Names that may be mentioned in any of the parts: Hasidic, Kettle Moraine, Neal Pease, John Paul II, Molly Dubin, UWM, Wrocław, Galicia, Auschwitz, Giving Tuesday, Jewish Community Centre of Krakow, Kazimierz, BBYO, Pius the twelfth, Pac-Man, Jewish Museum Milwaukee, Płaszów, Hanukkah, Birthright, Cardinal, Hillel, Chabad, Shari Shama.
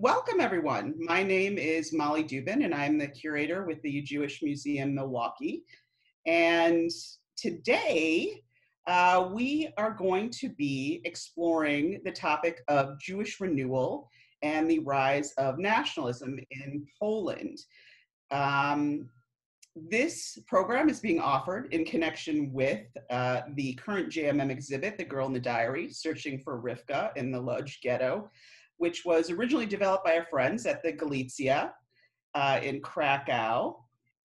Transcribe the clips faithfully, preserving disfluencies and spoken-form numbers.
Welcome, everyone. My name is Molly Dubin, and I'm the curator with the Jewish Museum Milwaukee. And today, uh, we are going to be exploring the topic of Jewish renewal and the rise of nationalism in Poland. Um, This program is being offered in connection with uh, the current J M M exhibit, The Girl in the Diary, Searching for Rivka in the Lodz Ghetto, which was originally developed by our friends at the Galicia uh, in Krakow.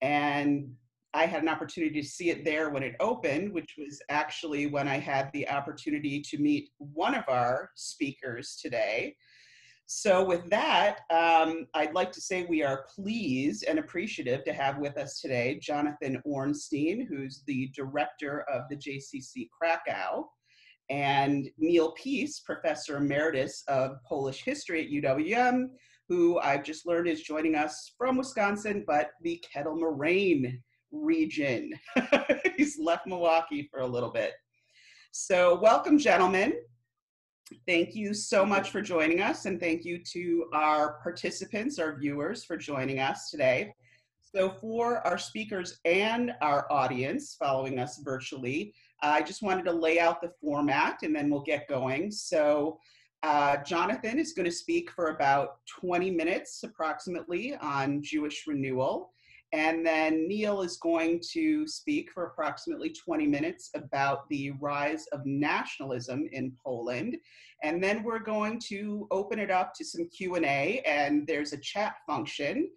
And I had an opportunity to see it there when it opened, which was actually when I had the opportunity to meet one of our speakers today. So with that, um, I'd like to say we are pleased and appreciative to have with us today Jonathan Ornstein, who's the director of the J C C Krakow, and Neal Pease, professor emeritus of Polish history at U W M, who I've just learned is joining us from Wisconsin, but the Kettle Moraine region. He's left Milwaukee for a little bit. So welcome, gentlemen. Thank you so much for joining us, and thank you to our participants, our viewers, for joining us today. So for our speakers and our audience following us virtually, I just wanted to lay out the format and then we'll get going. So uh, Jonathan is going to speak for about twenty minutes approximately on Jewish renewal, and then Neal is going to speak for approximately twenty minutes about the rise of nationalism in Poland. And then we're going to open it up to some Q and A, and there's a chat function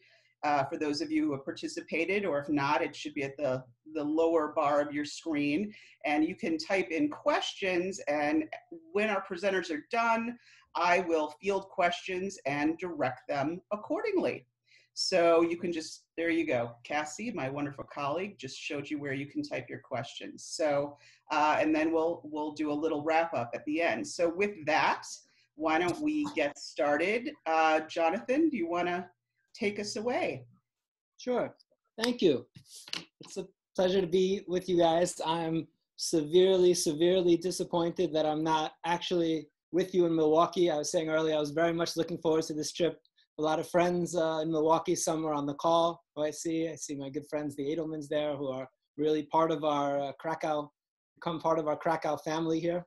uh, for those of you who have participated, or if not, it should be at the, the lower bar of your screen. And you can type in questions, and when our presenters are done, I will field questions and direct them accordingly. So you can just, there you go. Cassie, my wonderful colleague, just showed you where you can type your questions. So, uh, and then we'll, we'll do a little wrap up at the end. So with that, why don't we get started? Uh, Jonathan, do you wanna take us away? Sure, thank you. It's a pleasure to be with you guys. I'm severely, severely disappointed that I'm not actually with you in Milwaukee. I was saying earlier, I was very much looking forward to this trip. A lot of friends uh, in Milwaukee, some are on the call, who I see. I see my good friends, the Edelmans there, who are really part of our uh, Krakow, become part of our Krakow family here.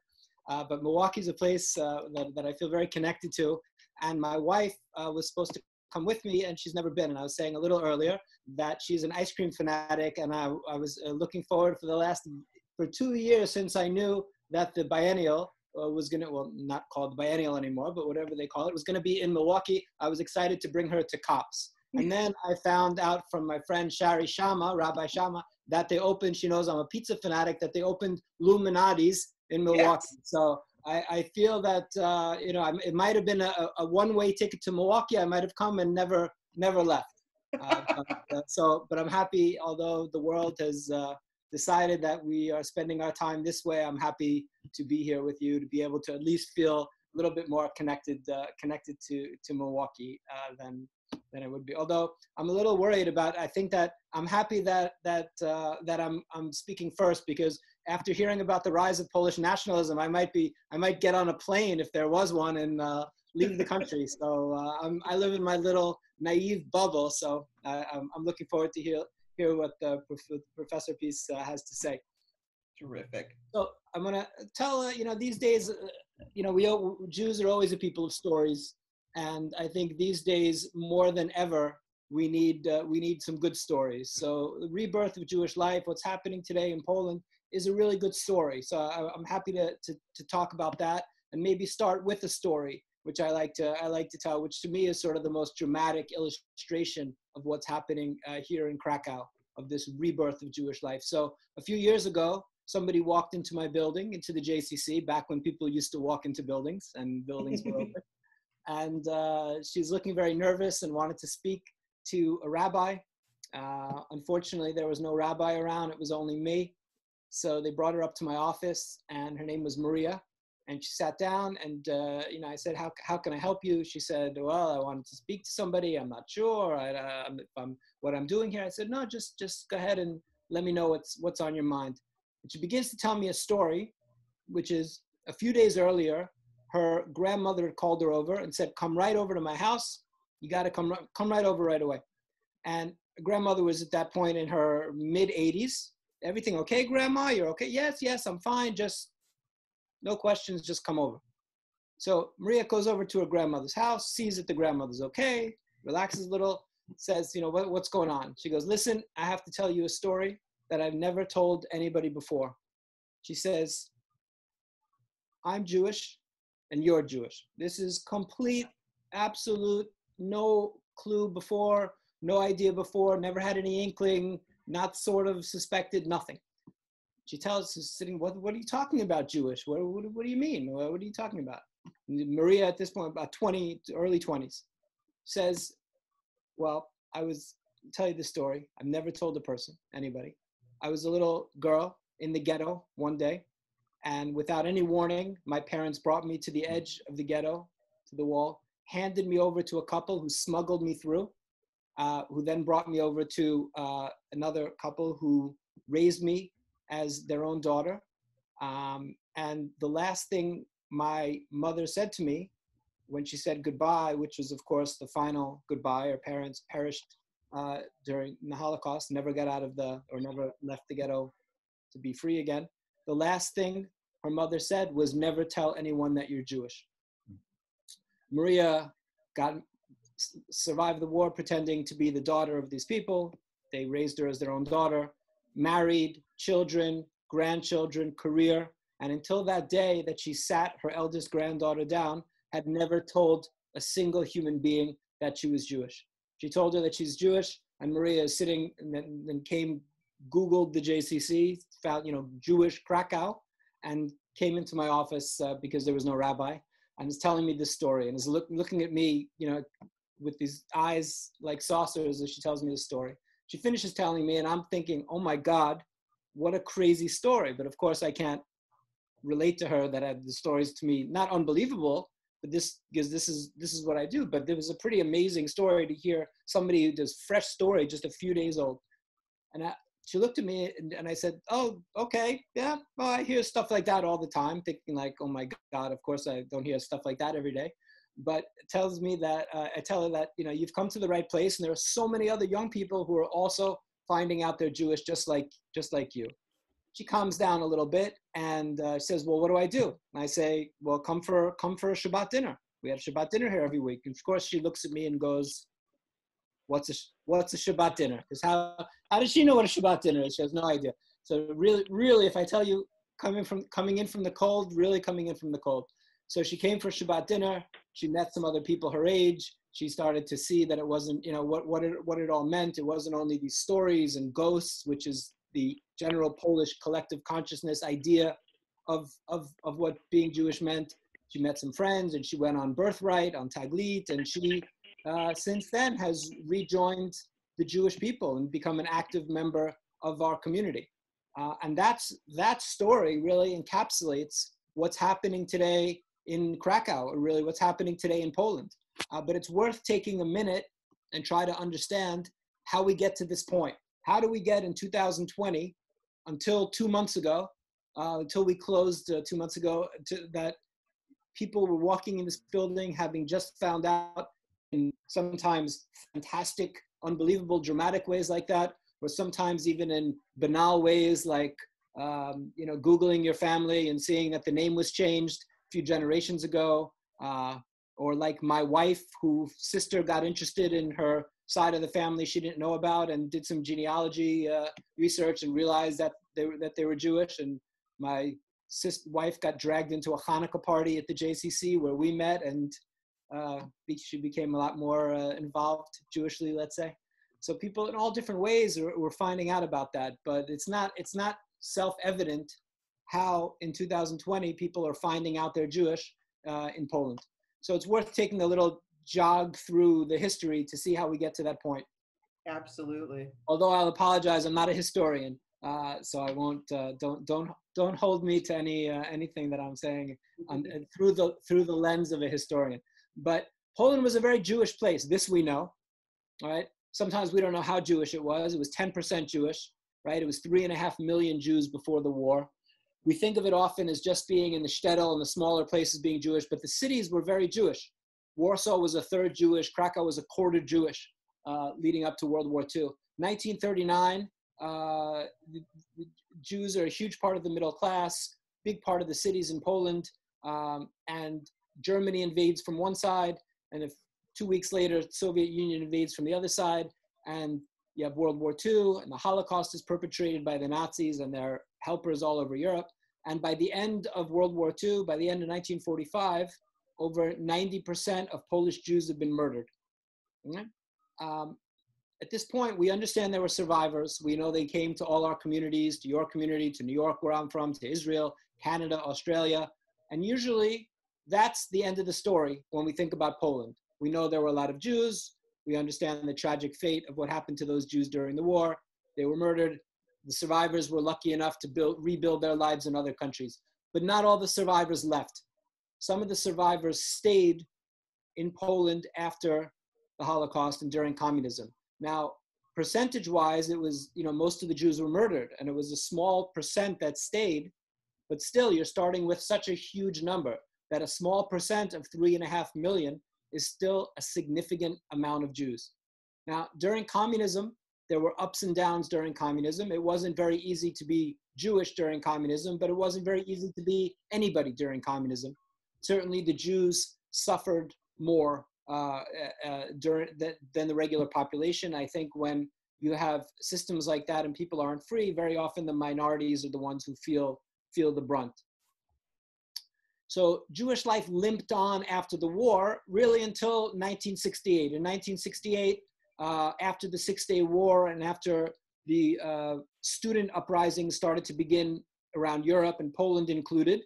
Uh, but Milwaukee's a place uh, that, that I feel very connected to. And my wife uh, was supposed to come with me, and she's never been. And I was saying a little earlier that she's an ice cream fanatic, and I, I was uh, looking forward for the last, for two years since I knew that the biennial was gonna, well, not called biennial anymore, but whatever they call it, was gonna be in Milwaukee. I was excited to bring her to COPS. And then I found out from my friend Shari Shama, Rabbi Shama, that they opened, she knows I'm a pizza fanatic, that they opened Luminati's in Milwaukee. Yes. So I, I feel that, uh, you know, I, it might've been a, a one-way ticket to Milwaukee. I might've come and never, never left. Uh, but, uh, so, but I'm happy, although the world has, uh, decided that we are spending our time this way, I'm happy to be here with you, to be able to at least feel a little bit more connected uh, connected to, to Milwaukee uh, than, than it would be. Although I'm a little worried about, I think that I'm happy that, that, uh, that I'm, I'm speaking first, because after hearing about the rise of Polish nationalism, I might, be, I might get on a plane if there was one and uh, leave the country. So uh, I'm, I live in my little naive bubble, so uh, I'm, I'm looking forward to hear hear what the Professor Pease uh, has to say. Terrific. So I'm gonna tell, uh, you know, these days, uh, you know, we all, Jews are always a people of stories. And I think these days more than ever, we need, uh, we need some good stories. So the rebirth of Jewish life, what's happening today in Poland is a really good story. So I, I'm happy to, to, to talk about that and maybe start with a story, which I like to, I like to tell, which to me is sort of the most dramatic illustration of what's happening uh, here in Krakow, of this rebirth of Jewish life. So a few years ago, somebody walked into my building, into the J C C, back when people used to walk into buildings and buildings were open. And uh, she's looking very nervous and wanted to speak to a rabbi. Uh, unfortunately, there was no rabbi around, it was only me. So they brought her up to my office, and her name was Maria. And she sat down, and uh, you know, I said, how, how can I help you? She said, well, I wanted to speak to somebody. I'm not sure I, uh, I'm, I'm, what I'm doing here. I said, no, just, just go ahead and let me know what's, what's on your mind. And she begins to tell me a story, which is a few days earlier, her grandmother called her over and said, come right over to my house. You got to come, come right over right away. And grandmother was at that point in her mid eighties. Everything okay, grandma? You're okay? Yes, yes, I'm fine. Just no questions, just come over. So Maria goes over to her grandmother's house, sees that the grandmother's okay, relaxes a little, says, you know, what, what's going on? She goes, listen, I have to tell you a story that I've never told anybody before. She says, I'm Jewish and you're Jewish. This is complete, absolute, no clue before, no idea before, never had any inkling, not sort of suspected, nothing. She tells, sitting, what, what are you talking about, Jewish? What, what, what do you mean? What, what are you talking about? Maria, at this point, about twenty, early twenties, says, well, I was, I'll tell you the story. I've never told a person, anybody. I was a little girl in the ghetto one day, and without any warning, my parents brought me to the edge of the ghetto, to the wall, handed me over to a couple who smuggled me through, uh, who then brought me over to uh, another couple who raised me as their own daughter. Um, and the last thing my mother said to me when she said goodbye, which was of course the final goodbye, her parents perished uh, during the Holocaust, never got out of the, or never left the ghetto to be free again. The last thing her mother said was, never tell anyone that you're Jewish. Maria got, survived the war pretending to be the daughter of these people. They raised her as their own daughter, married, children, grandchildren, career, and until that day that she sat her eldest granddaughter down, had never told a single human being that she was Jewish. She told her that she's Jewish, and Maria is sitting, and then, then came, Googled the J C C, found, you know, Jewish Krakow, and came into my office uh, because there was no rabbi, and is telling me this story, and is look, looking at me, you know, with these eyes like saucers as she tells me the story. She finishes telling me, and I'm thinking, oh my God, what a crazy story. But of course I can't relate to her that I, the story's to me, not unbelievable, but this, because this is, this is what I do. But it was a pretty amazing story to hear somebody who does fresh story, just a few days old. And I, she looked at me and, and I said, oh, okay, yeah, well, I hear stuff like that all the time, thinking like, oh my God, of course I don't hear stuff like that every day. But it tells me that, uh, I tell her that, you know, you've come to the right place, and there are so many other young people who are also finding out they're Jewish just like, just like you. She calms down a little bit and uh, says, well, what do I do? And I say, well, come for, come for a Shabbat dinner. We have Shabbat dinner here every week. And of course she looks at me and goes, what's a, what's a Shabbat dinner? Because how, how does she know what a Shabbat dinner is? She has no idea. So really, really, if I tell you coming from, coming in from the cold, really coming in from the cold. So she came for Shabbat dinner. She met some other people her age. She started to see that it wasn't, you know, what, what, it, what it all meant. It wasn't only these stories and ghosts, which is the general Polish collective consciousness idea of, of, of what being Jewish meant. She met some friends, and she went on Birthright, on Taglit, and she, uh, since then, has rejoined the Jewish people and become an active member of our community. Uh, and that's, that story really encapsulates what's happening today in Krakow, or really what's happening today in Poland. Uh, but it's worth taking a minute and try to understand how we get to this point. How do we get in two thousand twenty, until two months ago, uh, until we closed uh, two months ago, to, that people were walking in this building having just found out in sometimes fantastic, unbelievable, dramatic ways like that, or sometimes even in banal ways like, um, you know, Googling your family and seeing that the name was changed a few generations ago, uh, or like my wife, whose sister got interested in her side of the family she didn't know about and did some genealogy uh, research and realized that they were, that they were Jewish. And my sis wife got dragged into a Hanukkah party at the J C C where we met, and uh, she became a lot more uh, involved Jewishly, let's say. So people in all different ways are, were finding out about that, but it's not, it's not self-evident how in two thousand twenty people are finding out they're Jewish uh, in Poland. So it's worth taking a little jog through the history to see how we get to that point. Absolutely. Although I'll apologize, I'm not a historian, uh, so I won't. Uh, don't don't don't hold me to any uh, anything that I'm saying um, through the through the lens of a historian. But Poland was a very Jewish place. This we know, all right. Sometimes we don't know how Jewish it was. It was ten percent Jewish, right? It was three and a half million Jews before the war. We think of it often as just being in the shtetl and the smaller places being Jewish, but the cities were very Jewish. Warsaw was a third Jewish, Krakow was a quarter Jewish uh, leading up to World War Two. nineteen thirty-nine, uh, the, the Jews are a huge part of the middle class, big part of the cities in Poland, um, and Germany invades from one side, and if two weeks later, Soviet Union invades from the other side, and you have World War Two, and the Holocaust is perpetrated by the Nazis and their helpers all over Europe. And by the end of World War Two, by the end of nineteen forty-five, over ninety percent of Polish Jews have been murdered. Okay? Um, at this point, we understand there were survivors. We know they came to all our communities, to your community, to New York, where I'm from, to Israel, Canada, Australia. And usually, that's the end of the story when we think about Poland. We know there were a lot of Jews. We understand the tragic fate of what happened to those Jews during the war. They were murdered. The survivors were lucky enough to build, rebuild their lives in other countries. But not all the survivors left. Some of the survivors stayed in Poland after the Holocaust and during communism. Now, percentage-wise, it was, you know, most of the Jews were murdered, and it was a small percent that stayed. But still, you're starting with such a huge number that a small percent of three and a half million is still a significant amount of Jews. Now, during communism, there were ups and downs during communism. It wasn't very easy to be Jewish during communism, but it wasn't very easy to be anybody during communism. Certainly, the Jews suffered more uh, uh, during the, than the regular population. I think when you have systems like that and people aren't free, very often the minorities are the ones who feel, feel the brunt. So Jewish life limped on after the war, really until nineteen sixty-eight. In nineteen sixty-eight, uh, after the Six-Day War and after the uh, student uprising started to begin around Europe and Poland included,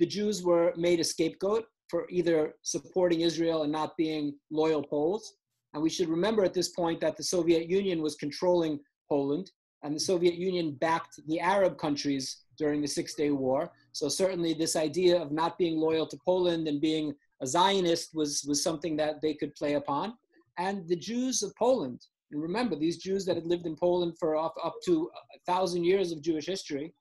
the Jews were made a scapegoat for either supporting Israel and not being loyal Poles. And we should remember at this point that the Soviet Union was controlling Poland, and the Soviet Union backed the Arab countries during the Six-Day War. So certainly this idea of not being loyal to Poland and being a Zionist was, was something that they could play upon. And the Jews of Poland, and remember these Jews that had lived in Poland for up, up to a thousand years of Jewish history.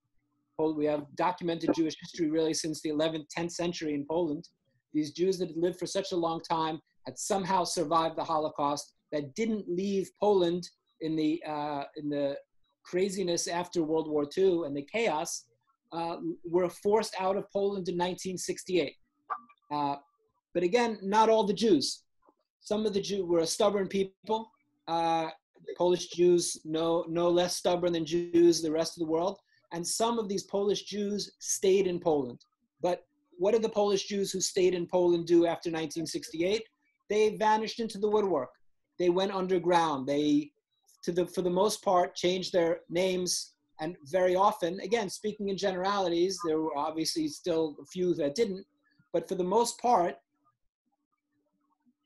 We have documented Jewish history really since the eleventh, tenth century in Poland. These Jews that had lived for such a long time had somehow survived the Holocaust, that didn't leave Poland in the, uh, in the craziness after World War Two and the chaos, uh, were forced out of Poland in nineteen sixty-eight. Uh, but again, not all the Jews. Some of the Jews were a stubborn people. Uh, Polish Jews, no, no less stubborn than Jews the rest of the world. And some of these Polish Jews stayed in Poland. But what did the Polish Jews who stayed in Poland do after nineteen sixty-eight? They vanished into the woodwork. They went underground. They To the, for the most part, changed their names, and very often, again, speaking in generalities, there were obviously still a few that didn't, but for the most part,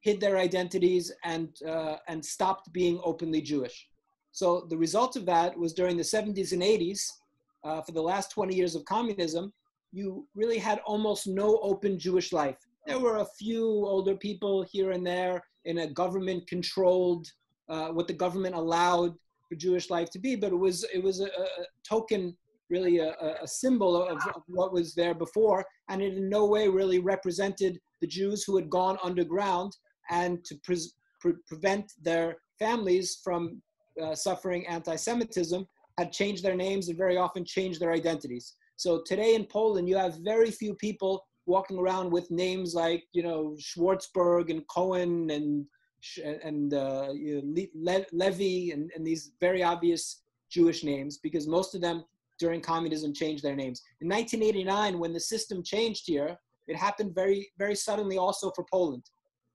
hid their identities and, uh, and stopped being openly Jewish. So the result of that was during the seventies and eighties, uh, for the last twenty years of communism, you really had almost no open Jewish life. There were a few older people here and there in a government-controlled Uh, what the government allowed for Jewish life to be, but it was it was a, a token, really a, a symbol of, of what was there before, and it in no way really represented the Jews who had gone underground and to pre- pre- prevent their families from uh, suffering anti-Semitism, had changed their names and very often changed their identities. So today in Poland, you have very few people walking around with names like, you know, Schwartzberg and Cohen and and uh, you know, Le- Levy and, and these very obvious Jewish names, because most of them during communism changed their names. In nineteen eighty-nine, when the system changed here, it happened very, very suddenly also for Poland.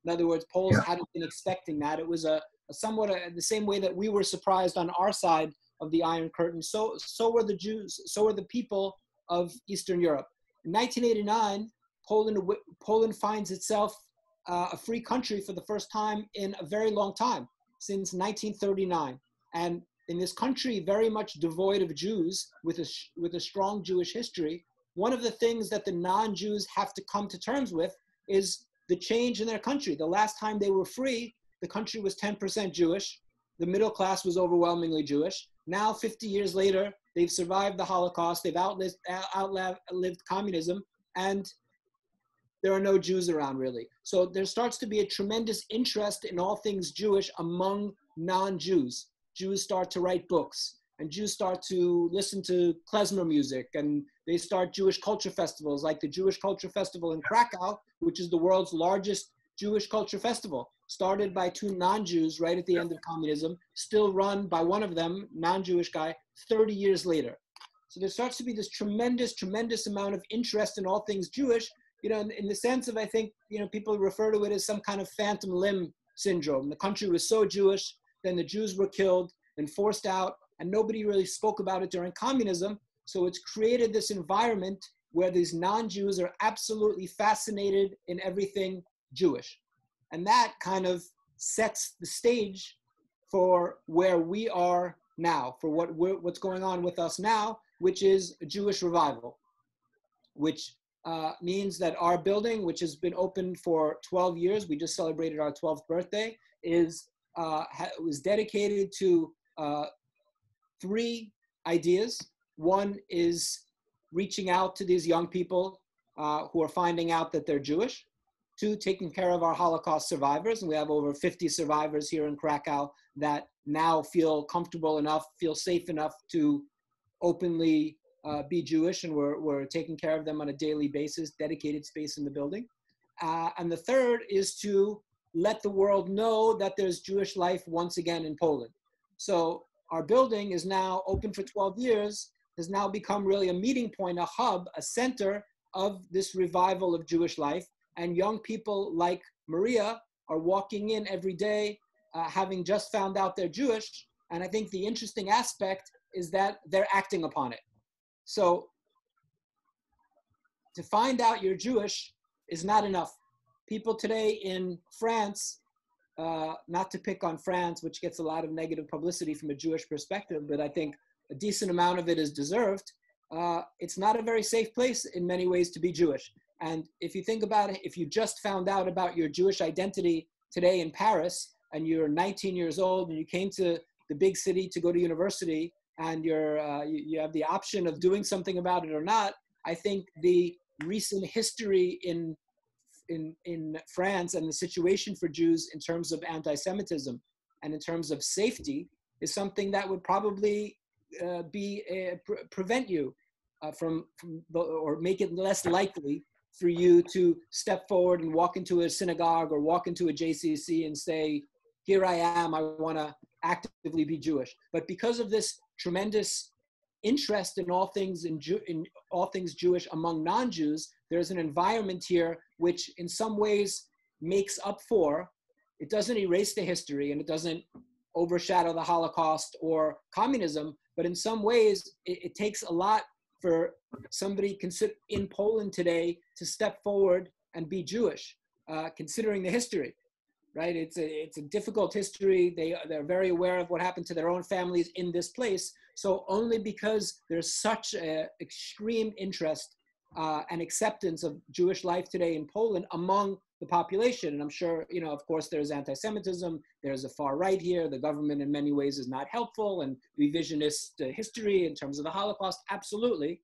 In other words, Poles yeah. hadn't been expecting that. It was a, a somewhat a, the same way that we were surprised on our side of the Iron Curtain. So, so were the Jews, so were the people of Eastern Europe. In nineteen eighty-nine, Poland, Poland finds itself Uh, a free country for the first time in a very long time, since nineteen thirty-nine. And in this country, very much devoid of Jews, with a, sh- with a strong Jewish history, one of the things that the non-Jews have to come to terms with is the change in their country. The last time they were free, the country was ten percent Jewish. The middle class was overwhelmingly Jewish. Now, fifty years later, They've survived the Holocaust. They've outlived, outlived communism, and there are no Jews around, really. So there starts to be a tremendous interest in all things Jewish among non-Jews. Jews start to write books, and Jews start to listen to klezmer music, and they start Jewish culture festivals, like the Jewish Culture Festival in Krakow, which is the world's largest Jewish culture festival, started by two non-Jews right at the end of communism, still run by one of them, non-Jewish guy, thirty years later. So there starts to be this tremendous, tremendous amount of interest in all things Jewish, you know, in, in the sense of, I think, you know, people refer to it as some kind of phantom limb syndrome. The country was so Jewish, then the Jews were killed and forced out, and nobody really spoke about it during communism. So it's created this environment where these non-Jews are absolutely fascinated in everything Jewish. And that kind of sets the stage for where we are now, for what we're, what's going on with us now, which is a Jewish revival, which uh, means that our building, which has been open for twelve years, we just celebrated our twelfth birthday, is uh, ha was dedicated to uh, three ideas. One is reaching out to these young people uh, who are finding out that they're Jewish. Two, taking care of our Holocaust survivors, and we have over fifty survivors here in Krakow that now feel comfortable enough, feel safe enough to openly uh, be Jewish, and we're, we're taking care of them on a daily basis, dedicated space in the building. Uh, and the third is to let the world know that there's Jewish life once again in Poland. So our building is now open for twelve years, has now become really a meeting point, a hub, a center of this revival of Jewish life. And young people like Maria are walking in every day, uh, having just found out they're Jewish. And I think the interesting aspect is that they're acting upon it. So to find out you're Jewish is not enough. People today in France, uh, not to pick on France, which gets a lot of negative publicity from a Jewish perspective, but I think a decent amount of it is deserved. Uh, it's not a very safe place in many ways to be Jewish. And if you think about it, if you just found out about your Jewish identity today in Paris, and you're nineteen years old, and you came to the big city to go to university, and you're, uh, you, you have the option of doing something about it or not, I think the recent history in, in, in France and the situation for Jews in terms of anti-Semitism and in terms of safety is something that would probably uh, be, uh, pre prevent you uh, from, from the, or make it less likely for you to step forward and walk into a synagogue or walk into a J C C and say, here I am, I want to actively be Jewish. But because of this tremendous interest in all things in, Jew in all things Jewish among non-Jews, there's an environment here which in some ways makes up for, it doesn't erase the history and it doesn't overshadow the Holocaust or communism, but in some ways it, it takes a lot for somebody consider in Poland today to step forward and be Jewish, uh, considering the history, right? It's a, it's a difficult history. They, they're very aware of what happened to their own families in this place. So only because there's such an extreme interest uh, and acceptance of Jewish life today in Poland among the population, and I'm sure, you know, of course there's anti-Semitism, there's a far right here, the government in many ways is not helpful, and revisionist history in terms of the Holocaust, absolutely.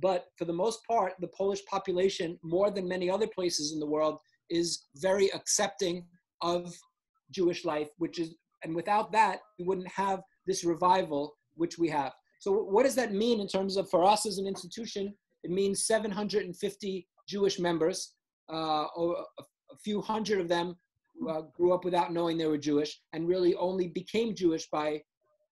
But for the most part, the Polish population, more than many other places in the world, is very accepting of Jewish life, which is, and without that, we wouldn't have this revival which we have. So what does that mean in terms of, for us as an institution? It means seven hundred fifty Jewish members, uh, a few hundred of them uh, grew up without knowing they were Jewish and really only became Jewish by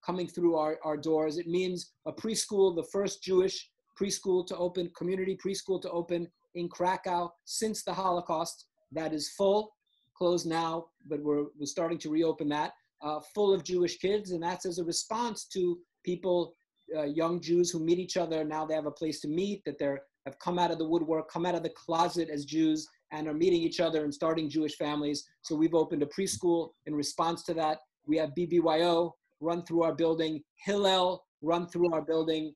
coming through our, our doors. It means a preschool, the first Jewish preschool to open, community preschool to open in Krakow since the Holocaust, that is full, closed now, but we're, we're starting to reopen that, uh, full of Jewish kids, and that's as a response to people, uh, young Jews who meet each other, now they have a place to meet, that they're have come out of the woodwork, come out of the closet as Jews, and are meeting each other and starting Jewish families. So we've opened a preschool in response to that. We have B B Y O run through our building, Hillel run through our building,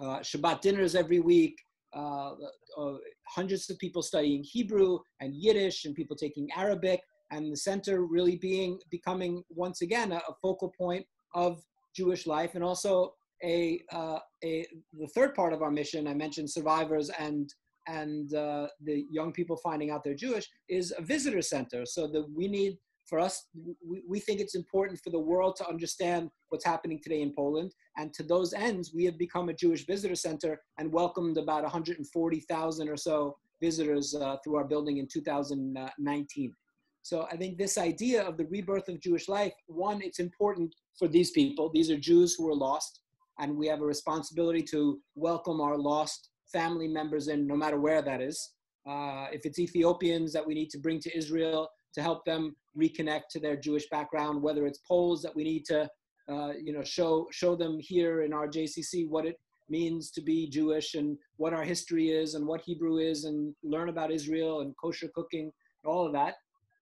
uh, Shabbat dinners every week, uh, uh, hundreds of people studying Hebrew and Yiddish and people taking Arabic, and the center really being, becoming once again a, a focal point of Jewish life, and also a, uh, a the third part of our mission, I mentioned survivors and and uh, the young people finding out they're Jewish, is a visitor center. So that we need, for us, we, we think it's important for the world to understand what's happening today in Poland. And to those ends, we have become a Jewish visitor center and welcomed about one hundred forty thousand or so visitors uh, through our building in two thousand nineteen. So I think this idea of the rebirth of Jewish life, one, it's important for these people. These are Jews who are lost, and we have a responsibility to welcome our lost family members in, no matter where that is. Uh, if it's Ethiopians that we need to bring to Israel to help them reconnect to their Jewish background, whether it's Poles that we need to uh, you know, show, show them here in our J C C what it means to be Jewish and what our history is and what Hebrew is, and learn about Israel and kosher cooking, all of that.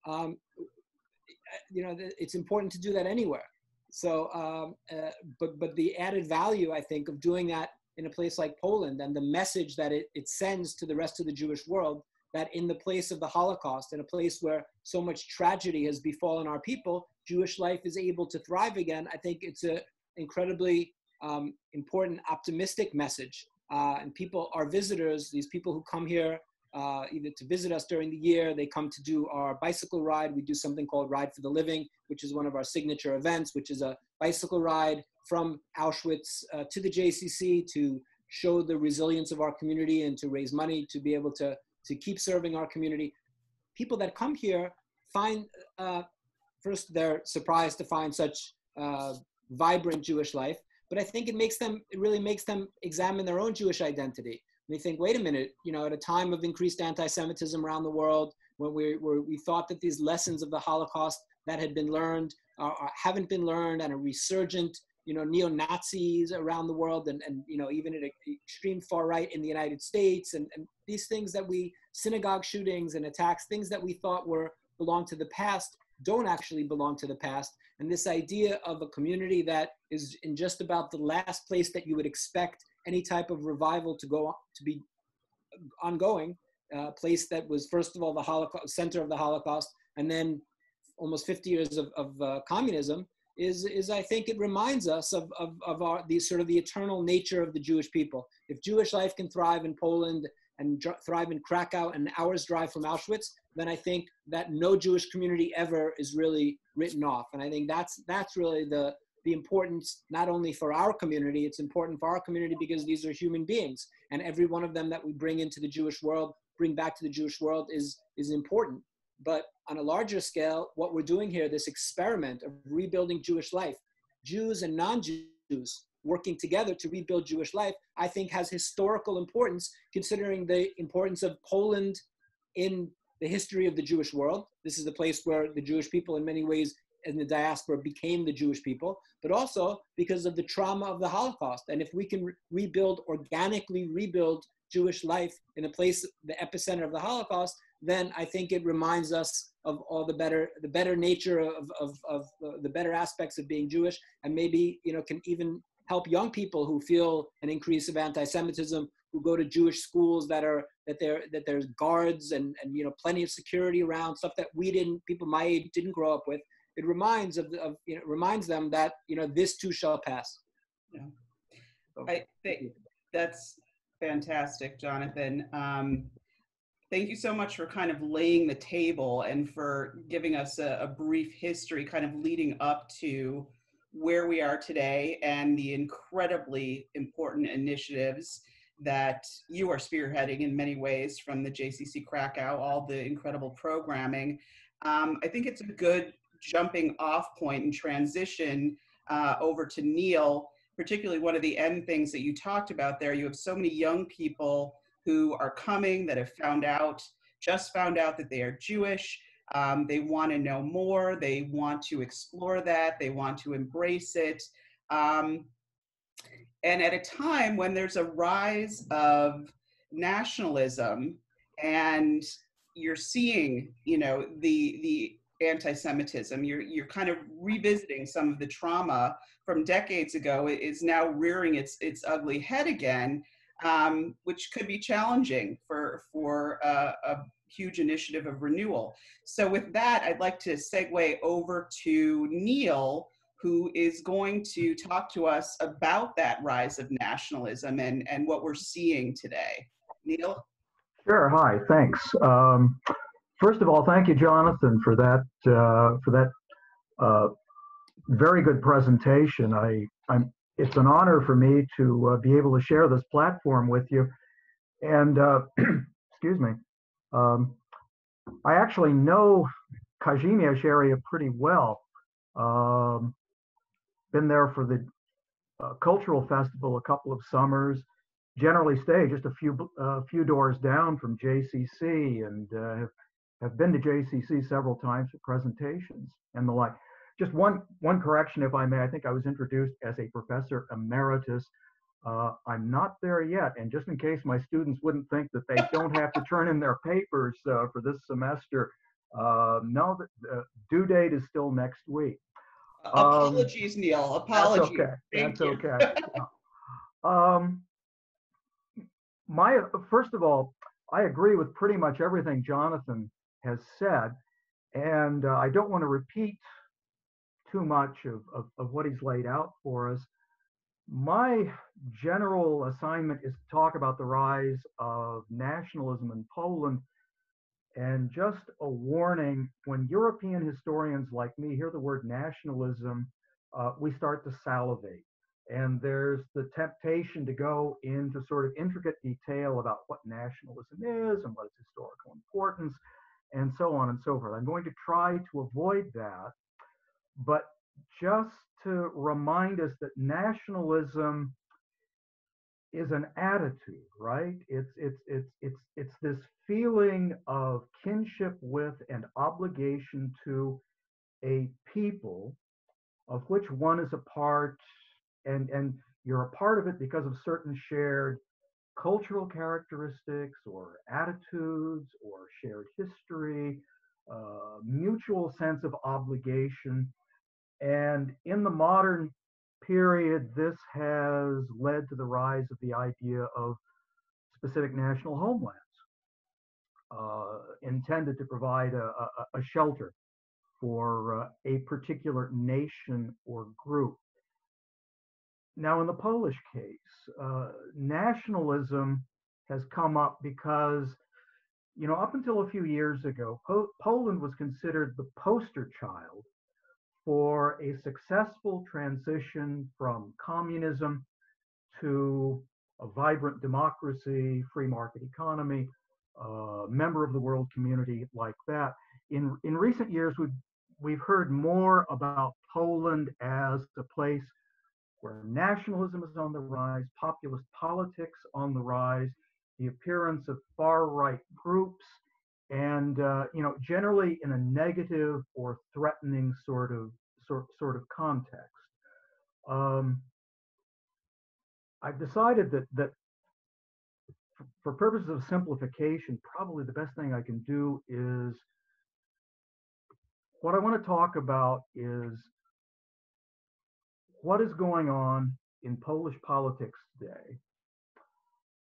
Um, you know, it's important to do that anywhere. So, um, uh, but, but the added value, I think, of doing that in a place like Poland, and the message that it, it sends to the rest of the Jewish world, that in the place of the Holocaust, in a place where so much tragedy has befallen our people, Jewish life is able to thrive again. I think it's an incredibly um, important, optimistic message. Uh, and people, our visitors, these people who come here uh, either to visit us during the year, they come to do our bicycle ride. We do something called Ride for the Living, which is one of our signature events, which is a bicycle ride from Auschwitz uh, to the J C C to show the resilience of our community and to raise money to be able to, to keep serving our community. People that come here find, uh, first, they're surprised to find such uh, vibrant Jewish life, but I think it makes them, it really makes them examine their own Jewish identity. And they think, wait a minute, you know, at a time of increased anti-Semitism around the world, when we, where we thought that these lessons of the Holocaust that had been learned uh, haven't been learned, and a resurgent you know, neo-Nazis around the world, and, and you know, even at an extreme far right in the United States, and, and these things that we, synagogue shootings and attacks, things that we thought were, belonged to the past, don't actually belong to the past. And this idea of a community that is in just about the last place that you would expect any type of revival to go, to be ongoing, a place that was, first of all, the Holocaust, center of the Holocaust, and then almost fifty years of, of uh, communism, Is, is I think it reminds us of, of, of our, the sort of the eternal nature of the Jewish people. If Jewish life can thrive in Poland and thrive in Krakow, an hour's drive from Auschwitz, then I think that no Jewish community ever is really written off. And I think that's, that's really the, the importance, not only for our community, it's important for our community because these are human beings. And every one of them that we bring into the Jewish world, bring back to the Jewish world is, is important. But on a larger scale, what we're doing here, this experiment of rebuilding Jewish life, Jews and non-Jews working together to rebuild Jewish life, I think has historical importance, considering the importance of Poland in the history of the Jewish world. This is the place where the Jewish people in many ways in the diaspora became the Jewish people, but also because of the trauma of the Holocaust. And if we can re rebuild, organically rebuild Jewish life in a place, the epicenter of the Holocaust, then I think it reminds us of all the better, the better nature of, of, of the better aspects of being Jewish, and maybe, you know, can even help young people who feel an increase of anti-Semitism, who go to Jewish schools that are, that there, that there's guards and, and, you know, plenty of security around, stuff that we didn't, people my age didn't grow up with. It reminds of, of you know, reminds them that, you know, this too shall pass. Yeah. So, I think that's fantastic, Jonathan. Um, Thank you so much for kind of laying the table and for giving us a, a brief history kind of leading up to where we are today and the incredibly important initiatives that you are spearheading in many ways from the J C C Krakow, all the incredible programming. Um, I think it's a good jumping off point and transition uh, over to Neal, particularly one of the end things that you talked about there. You have so many young people who are coming, that have found out, just found out that they are Jewish. Um, they want to know more. They want to explore that. They want to embrace it. Um, and at a time when there's a rise of nationalism, and you're seeing, you know, the the anti-Semitism, you're you're kind of revisiting some of the trauma from decades ago. It is now rearing its its ugly head again. Um, which could be challenging for, for uh, a huge initiative of renewal. So with that, I'd like to segue over to Neal, who is going to talk to us about that rise of nationalism and, and what we're seeing today. Neal? Sure, hi, thanks. Um, first of all, thank you, Jonathan, for that, uh, for that uh, very good presentation. I, I'm, it's an honor for me to uh, be able to share this platform with you. And, uh, excuse me, um, I actually know Kazimierz area pretty well. Um, been there for the uh, cultural festival a couple of summers. Generally, stay just a few uh, few doors down from J C C, and uh, have, have been to J C C several times for presentations and the like. Just one one correction, if I may. I think I was introduced as a professor emeritus. Uh, I'm not there yet, and just in case my students wouldn't think that they don't have to turn in their papers uh, for this semester, uh, no, the uh, due date is still next week. Apologies, um, Neal. Apologies. That's okay. Thank that's you. okay. um, my first of all, I agree with pretty much everything Jonathan has said, and uh, I don't want to repeat too much of, of, of what he's laid out for us. My general assignment is to talk about the rise of nationalism in Poland. And just a warning, when European historians like me hear the word nationalism, uh, we start to salivate. And there's the temptation to go into sort of intricate detail about what nationalism is and what its historical importance, and so on and so forth. I'm going to try to avoid that, but just to remind us that nationalism is an attitude, right? It's it's it's it's it's this feeling of kinship with and obligation to a people of which one is a part, and and you're a part of it because of certain shared cultural characteristics or attitudes or shared history, uh, mutual sense of obligation. And in the modern period, this has led to the rise of the idea of specific national homelands uh, intended to provide a, a, a shelter for uh, a particular nation or group. Now, in the Polish case, uh, nationalism has come up because, you know, up until a few years ago, po- Poland was considered the poster child for a successful transition from communism to a vibrant democracy, free market economy, uh, member of the world community like that. In, in recent years, we've, we've heard more about Poland as the place where nationalism is on the rise, populist politics on the rise, the appearance of far-right groups, and uh, you know, generally in a negative or threatening sort of sort sort of context. Um, I've decided that that for purposes of simplification, probably the best thing I can do is what I want to talk about is what is going on in Polish politics today.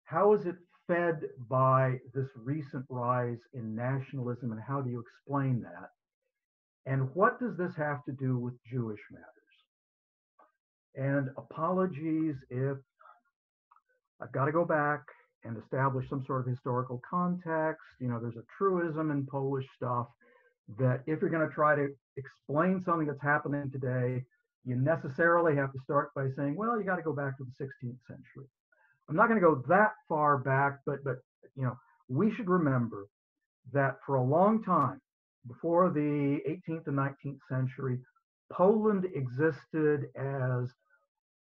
How is it fed by this recent rise in nationalism, and how do you explain that? And what does this have to do with Jewish matters? And apologies if I've got to go back and establish some sort of historical context. You know, there's a truism in Polish stuff that if you're going to try to explain something that's happening today, you necessarily have to start by saying, well, you got to go back to the sixteenth century. I'm not going to go that far back, but, but you know, we should remember that for a long time, before the eighteenth and nineteenth century, Poland existed as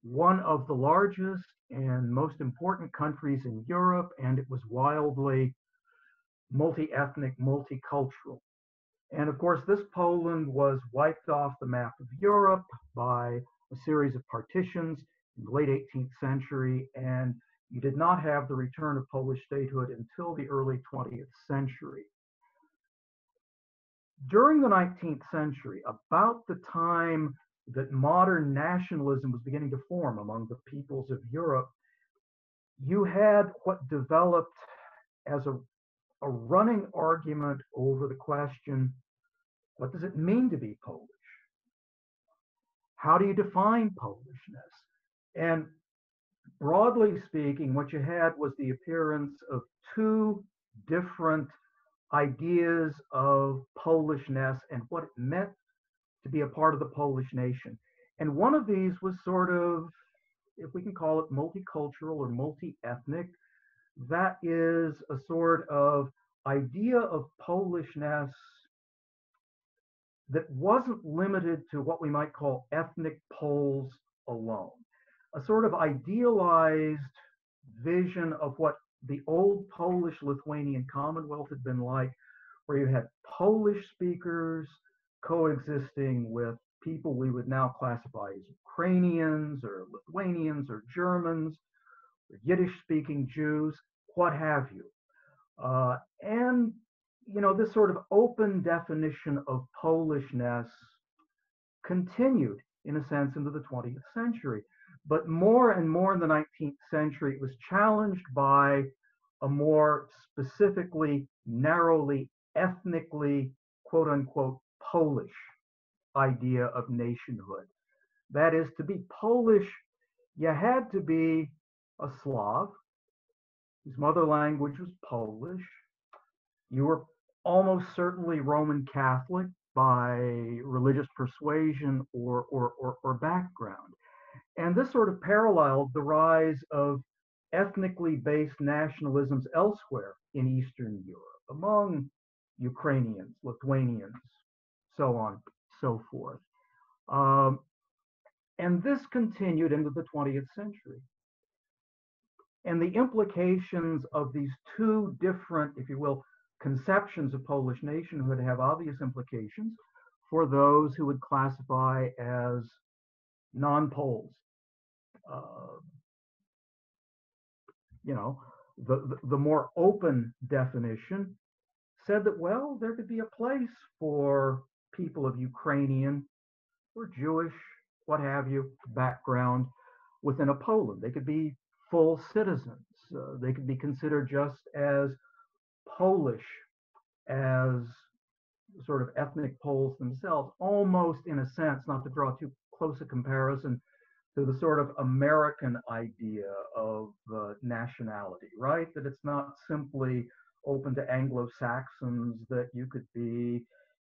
one of the largest and most important countries in Europe, and it was wildly multi-ethnic, multicultural. And of course, this Poland was wiped off the map of Europe by a series of partitions in the late eighteenth century, and you did not have the return of Polish statehood until the early twentieth century. During the nineteenth century, about the time that modern nationalism was beginning to form among the peoples of Europe, you had what developed as a, a running argument over the question, what does it mean to be Polish? how do you define Polishness? And broadly speaking, what you had was the appearance of two different ideas of Polishness and what it meant to be a part of the Polish nation. And one of these was sort of, if we can call it multicultural or multi-ethnic, that is a sort of idea of Polishness that wasn't limited to what we might call ethnic Poles alone. A sort of idealized vision of what the old Polish-Lithuanian Commonwealth had been like, where you had Polish speakers coexisting with people we would now classify as Ukrainians or Lithuanians or Germans, or Yiddish-speaking Jews, what have you. Uh, and, you know, this sort of open definition of Polishness continued, in a sense, into the twentieth century. But more and more in the nineteenth century, it was challenged by a more specifically, narrowly, ethnically, quote unquote, Polish idea of nationhood. That is, to be Polish, you had to be a Slav, whose mother language was Polish. You were almost certainly Roman Catholic by religious persuasion or, or, or, or background. And this sort of paralleled the rise of ethnically based nationalisms elsewhere in Eastern Europe, among Ukrainians, Lithuanians, so on, so forth. Um, and this continued into the twentieth century. And the implications of these two different, if you will, conceptions of Polish nationhood have obvious implications for those who would classify as non-Poles. Uh, you know, the, the, the more open definition said that, well, there could be a place for people of Ukrainian or Jewish, what have you, background within a Poland. They could be full citizens. Uh, they could be considered just as Polish as sort of ethnic Poles themselves, almost in a sense, not to draw too close a comparison to the sort of American idea of uh, nationality, right? That it's not simply open to Anglo-Saxons, that you could be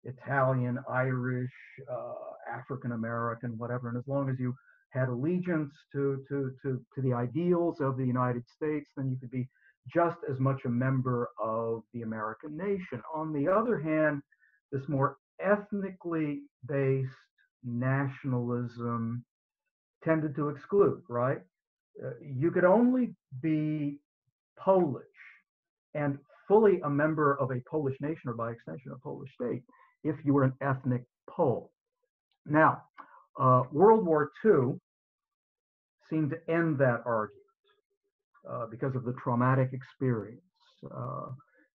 Italian, Irish, uh, African-American, whatever, and as long as you had allegiance to, to, to, to the ideals of the United States, then you could be just as much a member of the American nation. On the other hand, this more ethnically based nationalism tended to exclude, right? Uh, you could only be Polish and fully a member of a Polish nation, or by extension, a Polish state, if you were an ethnic Pole. Now, uh, World War Two seemed to end that argument uh, because of the traumatic experience, uh,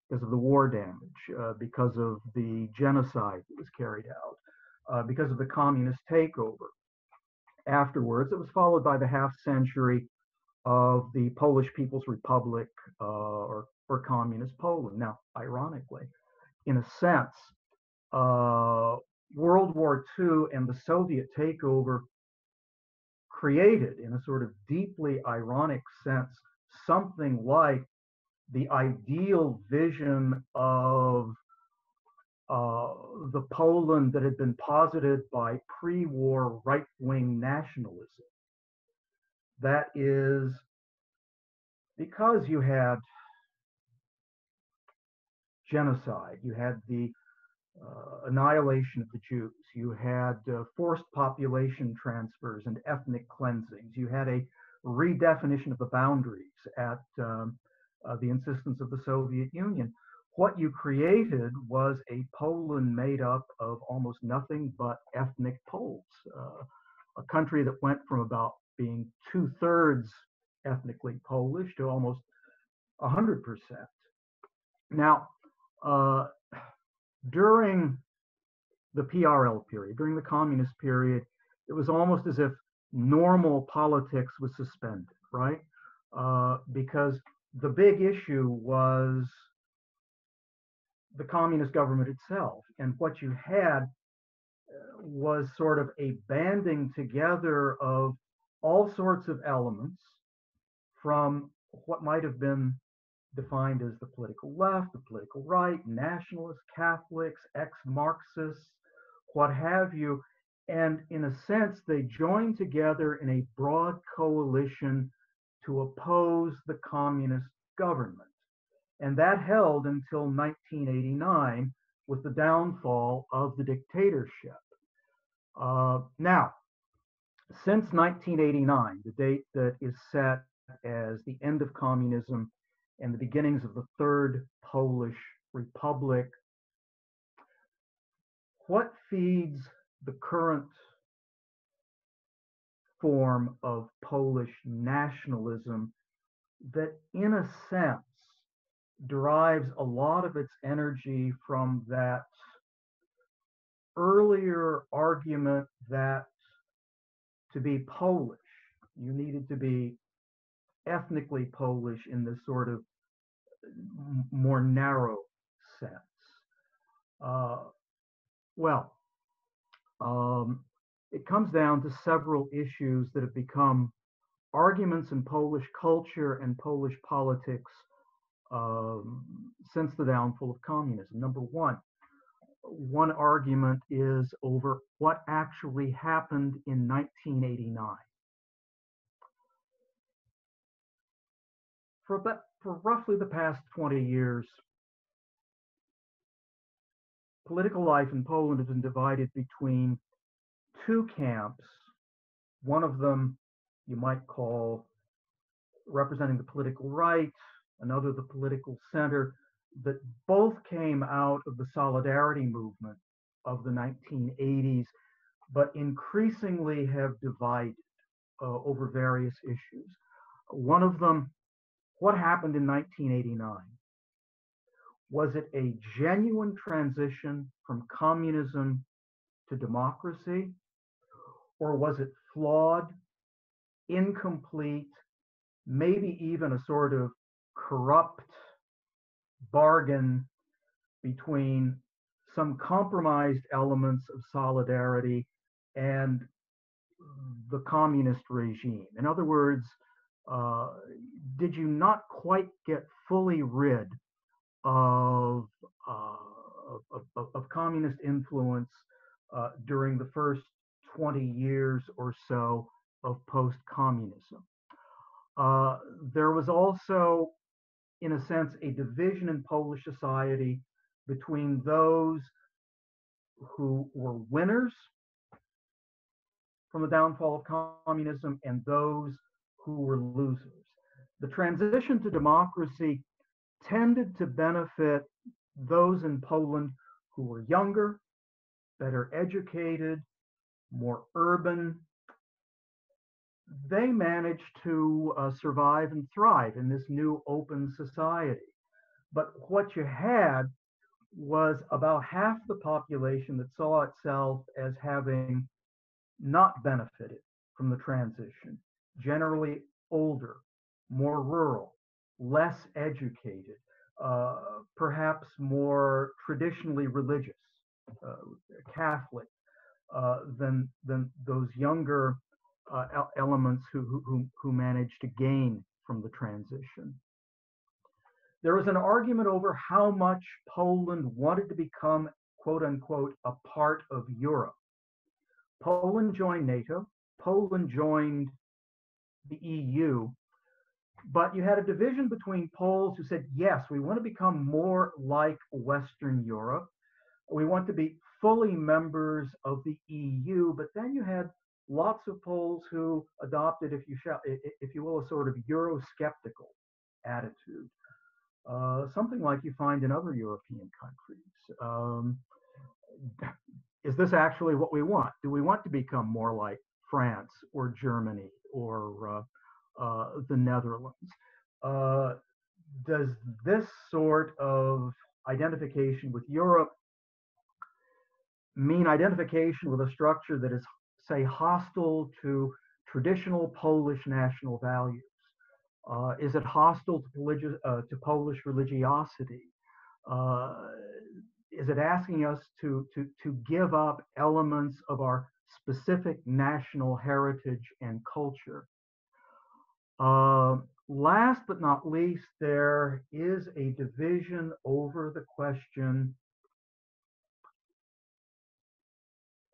because of the war damage, uh, because of the genocide that was carried out, Uh, because of the communist takeover. Afterwards, it was followed by the half century of the Polish People's Republic uh, or, or Communist Poland. Now, ironically, in a sense, uh, World War Two and the Soviet takeover created, in a sort of deeply ironic sense, something like the ideal vision of Uh, the Poland that had been posited by pre-war right-wing nationalism. That is, because you had genocide, you had the uh, annihilation of the Jews, you had uh, forced population transfers and ethnic cleansings, you had a redefinition of the boundaries at um, uh, the insistence of the Soviet Union. What you created was a Poland made up of almost nothing but ethnic Poles, uh, a country that went from about being two-thirds ethnically Polish to almost one hundred percent. Now, uh, during the P R L period, during the communist period, it was almost as if normal politics was suspended, right? Uh, because the big issue was the communist government itself. And what you had was sort of a banding together of all sorts of elements from what might have been defined as the political left, the political right, nationalists, Catholics, ex-Marxists, what have you. And in a sense, they joined together in a broad coalition to oppose the communist government. And that held until nineteen eighty-nine with the downfall of the dictatorship. Uh, now, since nineteen eighty-nine, the date that is set as the end of communism and the beginnings of the Third Polish Republic, what feeds the current form of Polish nationalism that, in a sense, derives a lot of its energy from that earlier argument that to be Polish, you needed to be ethnically Polish in this sort of more narrow sense. Uh, well, um, it comes down to several issues that have become arguments in Polish culture and Polish politics Um, since the downfall of communism. Number one, one argument is over what actually happened in nineteen eighty-nine. For, about, for roughly the past twenty years, political life in Poland has been divided between two camps. One of them you might call representing the political right, another the political center, that both came out of the solidarity movement of the nineteen eighties, but increasingly have divided uh, over various issues. One of them, what happened in nineteen eighty-nine? Was it a genuine transition from communism to democracy, or was it flawed, incomplete, maybe even a sort of corrupt bargain between some compromised elements of solidarity and the communist regime? In other words, uh, did you not quite get fully rid of, uh, of, of, of communist influence uh, during the first twenty years or so of post-communism? Uh, there was also, in a sense, a division in Polish society between those who were winners from the downfall of communism and those who were losers. The transition to democracy tended to benefit those in Poland who were younger, better educated, more urban. They managed to uh, survive and thrive in this new open society. But what you had was about half the population that saw itself as having not benefited from the transition, generally older, more rural, less educated, uh, perhaps more traditionally religious, uh, Catholic, uh, than, than those younger Uh, elements who, who, who managed to gain from the transition. There was an argument over how much Poland wanted to become, quote unquote, a part of Europe. Poland joined NATO, Poland joined the E U, but you had a division between Poles who said, yes, we want to become more like Western Europe. We want to be fully members of the E U, but then you had lots of Poles who adopted, if you shall, if you will, a sort of Euro-skeptical attitude, uh, something like you find in other European countries. Um, is this actually what we want? Do we want to become more like France or Germany or uh, uh, the Netherlands? Uh, does this sort of identification with Europe mean identification with a structure that is, say, hostile to traditional Polish national values? Uh, is it hostile to, religious, uh, to Polish religiosity? Uh, is it asking us to, to, to give up elements of our specific national heritage and culture? Uh, last but not least, there is a division over the question,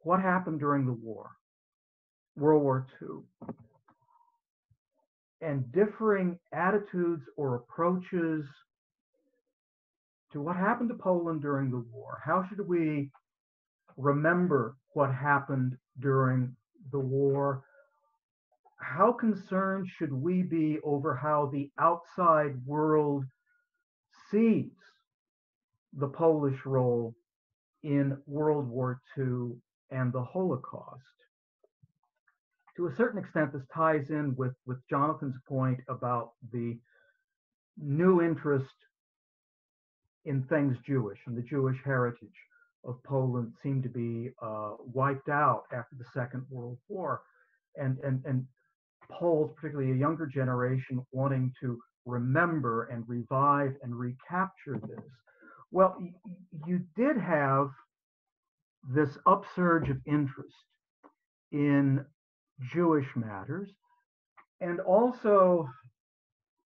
what happened during the war, World War Two? And differing attitudes or approaches to what happened to Poland during the war. How should we remember what happened during the war? How concerned should we be over how the outside world sees the Polish role in World War Two and the Holocaust? To a certain extent, this ties in with, with Jonathan's point about the new interest in things Jewish, and the Jewish heritage of Poland seemed to be uh, wiped out after the Second World War. And, and, and Poles, particularly a younger generation, wanting to remember and revive and recapture this. Well, you did have this upsurge of interest in Jewish matters, and also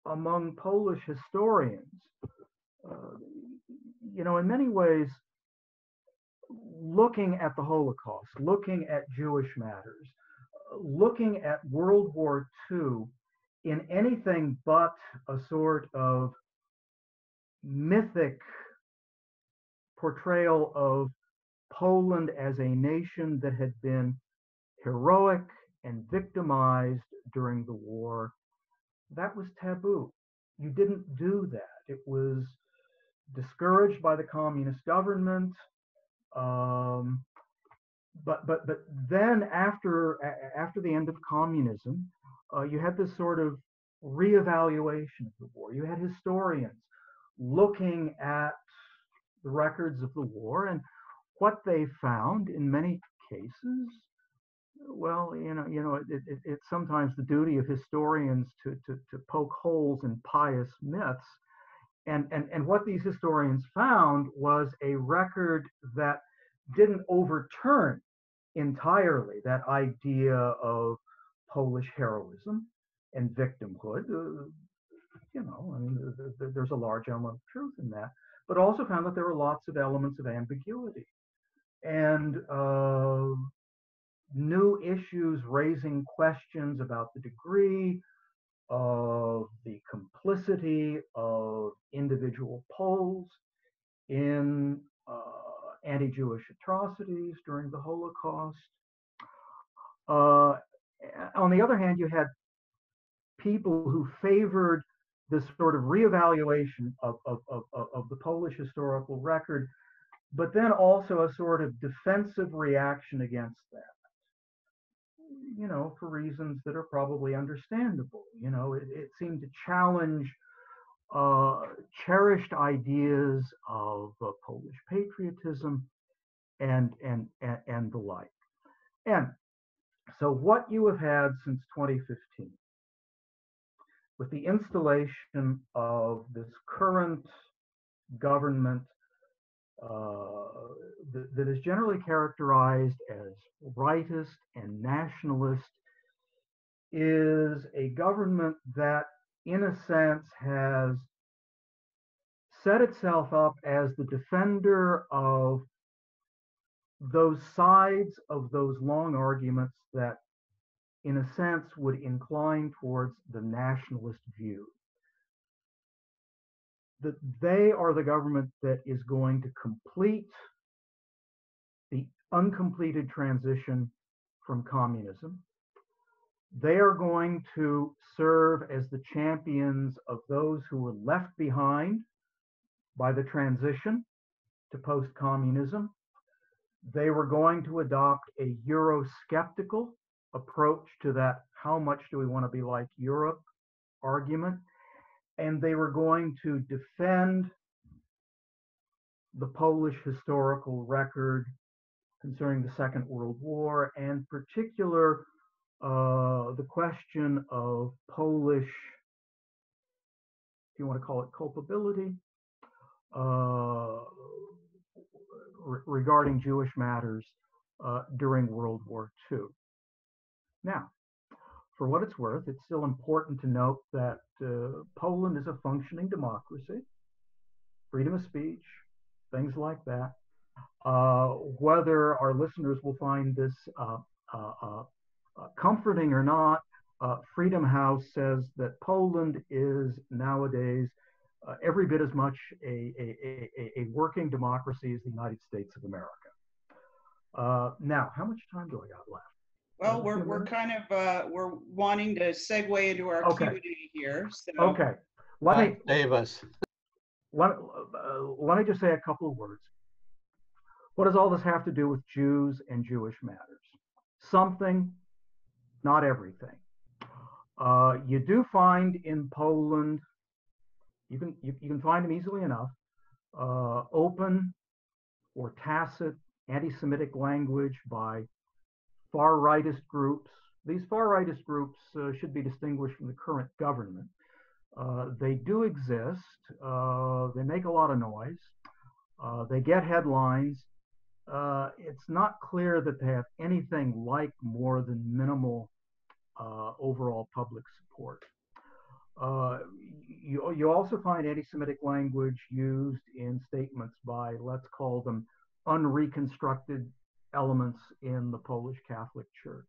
among Polish historians. Uh, you know, in many ways, looking at the Holocaust, looking at Jewish matters, looking at World War Two in anything but a sort of mythic portrayal of Poland as a nation that had been heroic and victimized during the war, that was taboo. You didn't do that. It was discouraged by the communist government. Um, but but but then after after the end of communism, uh, you had this sort of reevaluation of the war. You had historians looking at the records of the war, and what they found in many cases. Well, you know, you know, it, it, it's sometimes the duty of historians to, to, to poke holes in pious myths. And, and, and what these historians found was a record that didn't overturn entirely that idea of Polish heroism and victimhood. Uh, you know, I mean, there's a large element of truth in that, but also found that there were lots of elements of ambiguity. And uh, new issues raising questions about the degree of the complicity of individual Poles in uh, anti-Jewish atrocities during the Holocaust. Uh, on the other hand, you had people who favored this sort of reevaluation of, of, of, of the Polish historical record, but then also a sort of defensive reaction against that. You know, for reasons that are probably understandable. You know, it, it seemed to challenge uh, cherished ideas of uh, Polish patriotism and, and and and the like. And so, what you have had since twenty fifteen, with the installation of this current government Uh, that, that is generally characterized as rightist and nationalist, is a government that, in a sense, has set itself up as the defender of those sides of those long arguments that, in a sense, would incline towards the nationalist view. That they are the government that is going to complete the uncompleted transition from communism. They are going to serve as the champions of those who were left behind by the transition to post-communism. They were going to adopt a Euro-skeptical approach to that how much do we want to be like Europe argument. And they were going to defend the Polish historical record concerning the Second World War, and in particular, uh, the question of Polish, if you want to call it culpability, uh, re regarding Jewish matters uh, during World War Two. Now, for what it's worth, it's still important to note that uh, Poland is a functioning democracy, freedom of speech, things like that. Uh, whether our listeners will find this uh, uh, uh, comforting or not, uh, Freedom House says that Poland is nowadays uh, every bit as much a, a, a, a working democracy as the United States of America. Uh, now, how much time do I got left? Well, we're we're kind of uh, we're wanting to segue into our okay. Q and A here. So. Okay, let me save us. Let, uh, let me just say a couple of words. What does all this have to do with Jews and Jewish matters? Something, not everything. Uh, you do find in Poland, you can you, you can find them easily enough. Uh, open or tacit anti-Semitic language by far-rightist groups. These far-rightist groups uh, should be distinguished from the current government. Uh, they do exist. Uh, they make a lot of noise. Uh, they get headlines. Uh, it's not clear that they have anything like more than minimal uh, overall public support. Uh, you, you also find anti-Semitic language used in statements by, let's call them, unreconstructed elements in the Polish Catholic Church.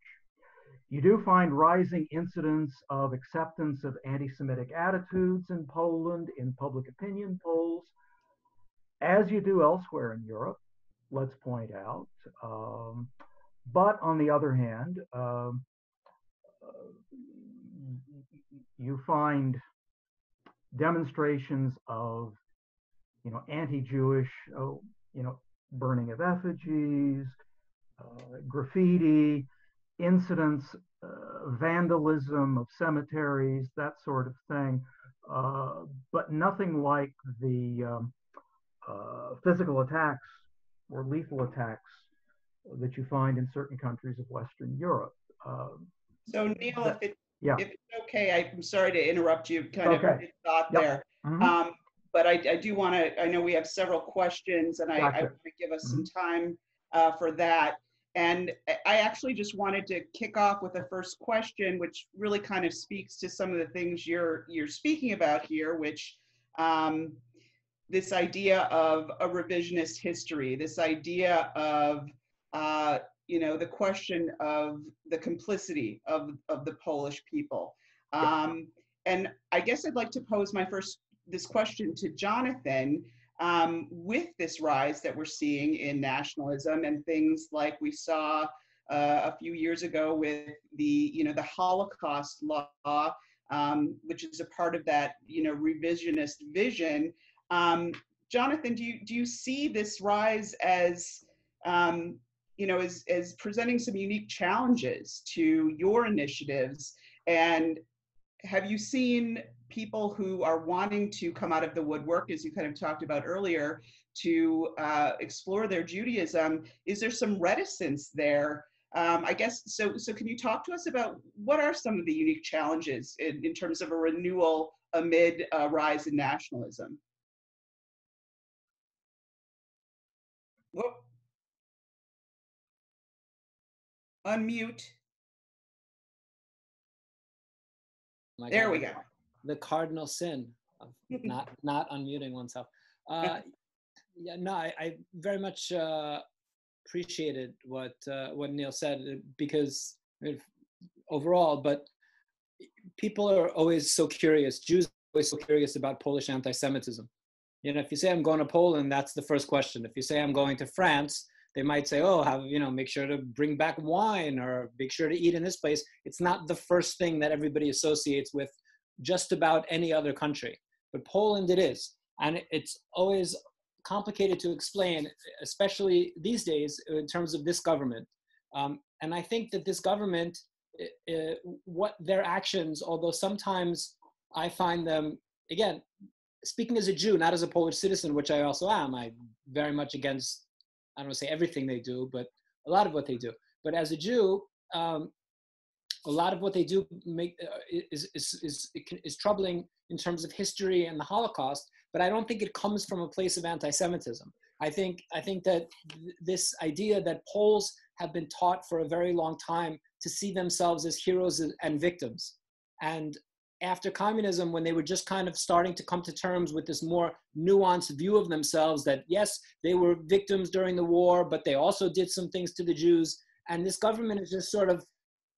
You do find rising incidents of acceptance of anti-Semitic attitudes in Poland in public opinion polls, as you do elsewhere in Europe, let's point out. Um, but on the other hand, um, you find demonstrations of, you know, anti-Jewish, oh, you know, burning of effigies, Uh, graffiti, incidents, uh, vandalism of cemeteries, that sort of thing, uh, but nothing like the um, uh, physical attacks or lethal attacks that you find in certain countries of Western Europe. Uh, so, Neal, that, if, it, yeah. if it's okay, I'm sorry to interrupt you, kind okay. of thought yep. there. Mm-hmm. um, but I, I do want to, I know we have several questions, and gotcha. I, I want to give us mm-hmm. some time uh, for that. And I actually just wanted to kick off with the first question, which really kind of speaks to some of the things you're you're speaking about here, which um, this idea of a revisionist history, this idea of, uh, you know, the question of the complicity of, of the Polish people. Um, and I guess I'd like to pose my first, this question to Jonathan. Um, with this rise that we're seeing in nationalism and things like we saw uh, a few years ago with the, you know, the Holocaust law, um, which is a part of that, you know, revisionist vision. Um, Jonathan, do you do you see this rise as, um, you know, as as presenting some unique challenges to your initiatives? And have you seen people who are wanting to come out of the woodwork, as you kind of talked about earlier, to uh, explore their Judaism? Is there some reticence there? Um, I guess, so So can you talk to us about what are some of the unique challenges in, in terms of a renewal amid a rise in nationalism? Whoop. Unmute. My there God. We go. The cardinal sin of not not unmuting oneself. Uh, yeah, no, I, I very much uh, appreciated what uh, what Neal said, because overall, but people are always so curious. Jews are always so curious about Polish anti-Semitism. You know, if you say I'm going to Poland, that's the first question. If you say I'm going to France, they might say, oh, have, you know, make sure to bring back wine or make sure to eat in this place. It's not the first thing that everybody associates with just about any other country, but Poland it is. And it's always complicated to explain, especially these days in terms of this government. Um, and I think that this government, uh, what their actions, although sometimes I find them, again, speaking as a Jew, not as a Polish citizen, which I also am, I'm very much against, I don't want to say everything they do, but a lot of what they do. But as a Jew, um, a lot of what they do make, uh, is, is, is, is troubling in terms of history and the Holocaust, but I don't think it comes from a place of anti-Semitism. I think, I think that th this idea that Poles have been taught for a very long time to see themselves as heroes and victims. And after communism, when they were just kind of starting to come to terms with this more nuanced view of themselves that, yes, they were victims during the war, but they also did some things to the Jews. And this government is just sort of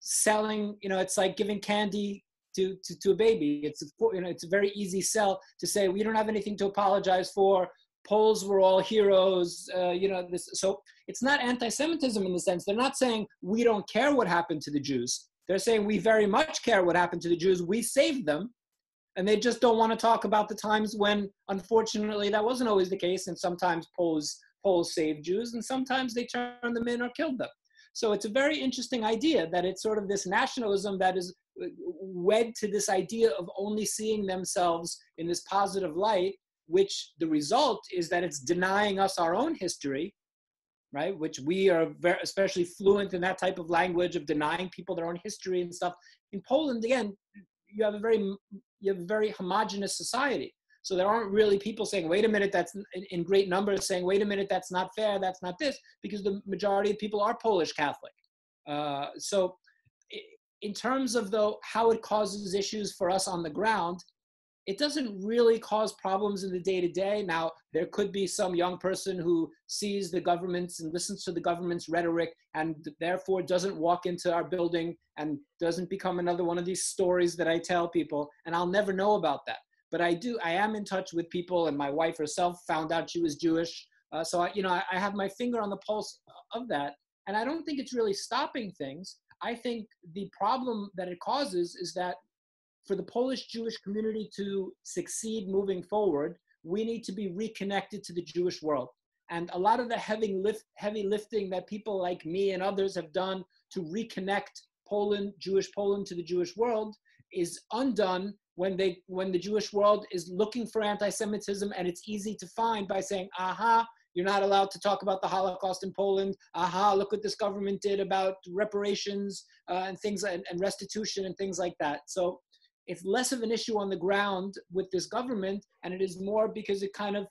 selling, you know, it's like giving candy to, to, to a baby. It's a, you know, it's a very easy sell to say, we don't have anything to apologize for. Poles were all heroes, uh, you know, this, so it's not anti-Semitism in the sense. They're not saying we don't care what happened to the Jews. They're saying we very much care what happened to the Jews. We saved them. And they just don't want to talk about the times when, unfortunately, that wasn't always the case. And sometimes Poles, Poles saved Jews, and sometimes they turned them in or killed them. So it's a very interesting idea that it's sort of this nationalism that is wed to this idea of only seeing themselves in this positive light, which the result is that it's denying us our own history, right? Which we are very, especially fluent in that type of language of denying people their own history and stuff. In Poland, again, you have a very, you have a very homogenous society. So there aren't really people saying, wait a minute, that's in great numbers saying, wait a minute, that's not fair, that's not this, because the majority of people are Polish Catholic. Uh, so in terms of though, how it causes issues for us on the ground, it doesn't really cause problems in the day-to-day. Now, there could be some young person who sees the government's and listens to the government's rhetoric and therefore doesn't walk into our building and doesn't become another one of these stories that I tell people, and I'll never know about that. But I do, I am in touch with people, and my wife herself found out she was Jewish. Uh, so, I, you know, I, I have my finger on the pulse of that, and I don't think it's really stopping things. I think the problem that it causes is that for the Polish Jewish community to succeed moving forward, we need to be reconnected to the Jewish world. And a lot of the heavy, lift, heavy lifting that people like me and others have done to reconnect Poland, Jewish Poland to the Jewish world is undone when, they, when the Jewish world is looking for anti-Semitism, and it's easy to find by saying, aha, you're not allowed to talk about the Holocaust in Poland. Aha, look what this government did about reparations uh, and things and, and restitution and things like that. So it's less of an issue on the ground with this government, and it is more because it kind of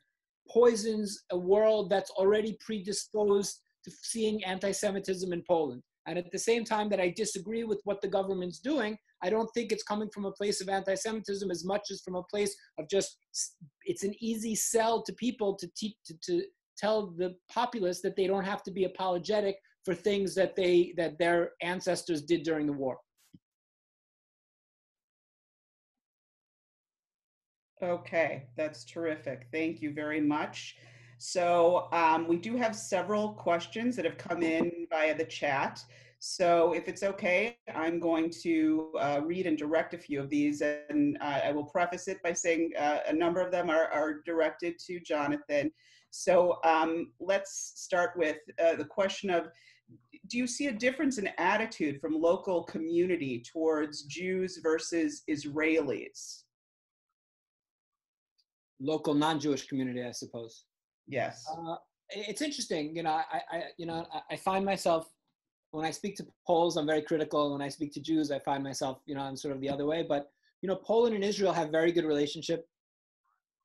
poisons a world that's already predisposed to seeing anti-Semitism in Poland. And at the same time that I disagree with what the government's doing, I don't think it's coming from a place of anti-Semitism as much as from a place of just, it's an easy sell to people to, teach, to, to tell the populace that they don't have to be apologetic for things that, they, that their ancestors did during the war. Okay, that's terrific. Thank you very much. So um, we do have several questions that have come in via the chat. So if it's okay, I'm going to uh, read and direct a few of these, and uh, I will preface it by saying uh, a number of them are, are directed to Jonathan. So um, let's start with uh, the question of, do you see a difference in attitude from local community towards Jews versus Israelis? Local non-Jewish community, I suppose. Yes. Uh, it's interesting, you know, I, I, you know, I find myself, when I speak to Poles, I'm very critical. When I speak to Jews, I find myself, you know, I'm sort of the other way. But, you know, Poland and Israel have very good relationship.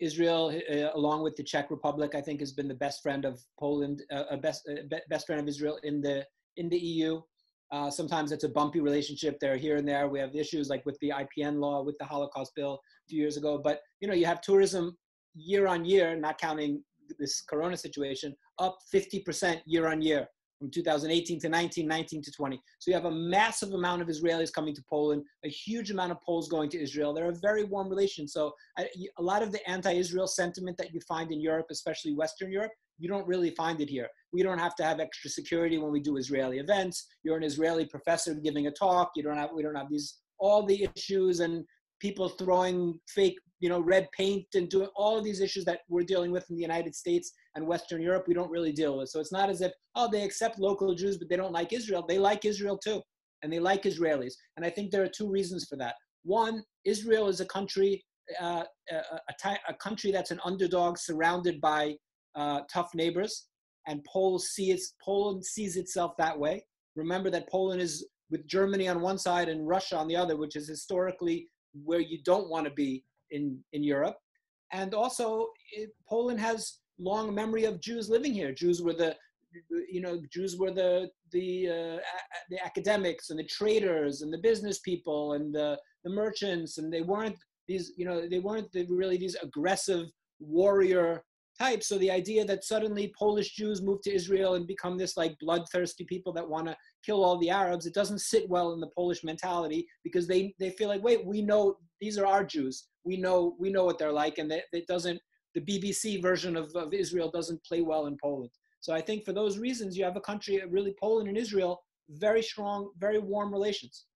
Israel, uh, along with the Czech Republic, I think has been the best friend of Poland, uh, a best, uh, be best friend of Israel in the, in the E U. Uh, sometimes it's a bumpy relationship. They're here and there. We have issues like with the I P N law, with the Holocaust bill a few years ago. But, you know, you have tourism year on year, not counting this corona situation, up fifty percent year on year from two thousand eighteen to nineteen, nineteen to twenty. So you have a massive amount of Israelis coming to Poland, a huge amount of Poles going to Israel. They're a very warm relation. So I, a lot of the anti-Israel sentiment that you find in Europe, especially Western Europe, you don't really find it here. We don't have to have extra security when we do Israeli events. You're an Israeli professor giving a talk. You don't have, we don't have these, all the issues and people throwing fake, you know, red paint and doing all of these issues that we're dealing with in the United States and Western Europe, we don't really deal with. So it's not as if, oh, they accept local Jews, but they don't like Israel. They like Israel too, and they like Israelis. And I think there are two reasons for that. One, Israel is a country, uh, a, a, a country that's an underdog surrounded by uh, tough neighbors, and Poland sees, Poland sees itself that way. Remember that Poland is with Germany on one side and Russia on the other, which is historically where you don't want to be in, in Europe. And also it, Poland has long memory of Jews living here. Jews were the, you know, Jews were the the uh, the academics and the traders and the business people and the the merchants, and they weren't these, you know, they weren't the, really these aggressive warrior types. So the idea that suddenly Polish Jews move to Israel and become this like bloodthirsty people that want to kill all the Arabs, it doesn't sit well in the Polish mentality, because they they feel like, wait, we know these are our Jews. We know we know what they're like, and that it doesn't. The B B C version of, of Israel doesn't play well in Poland. So I think for those reasons, you have a country, really Poland and Israel, very strong, very warm relations.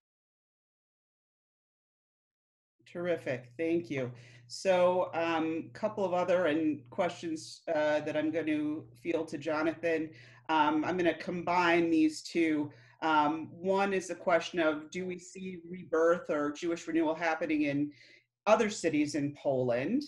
Terrific, thank you. So a um, couple of other and questions uh, that I'm going to field to Jonathan. Um, I'm going to combine these two. Um, one is the question of, do we see rebirth or Jewish renewal happening in other cities in Poland?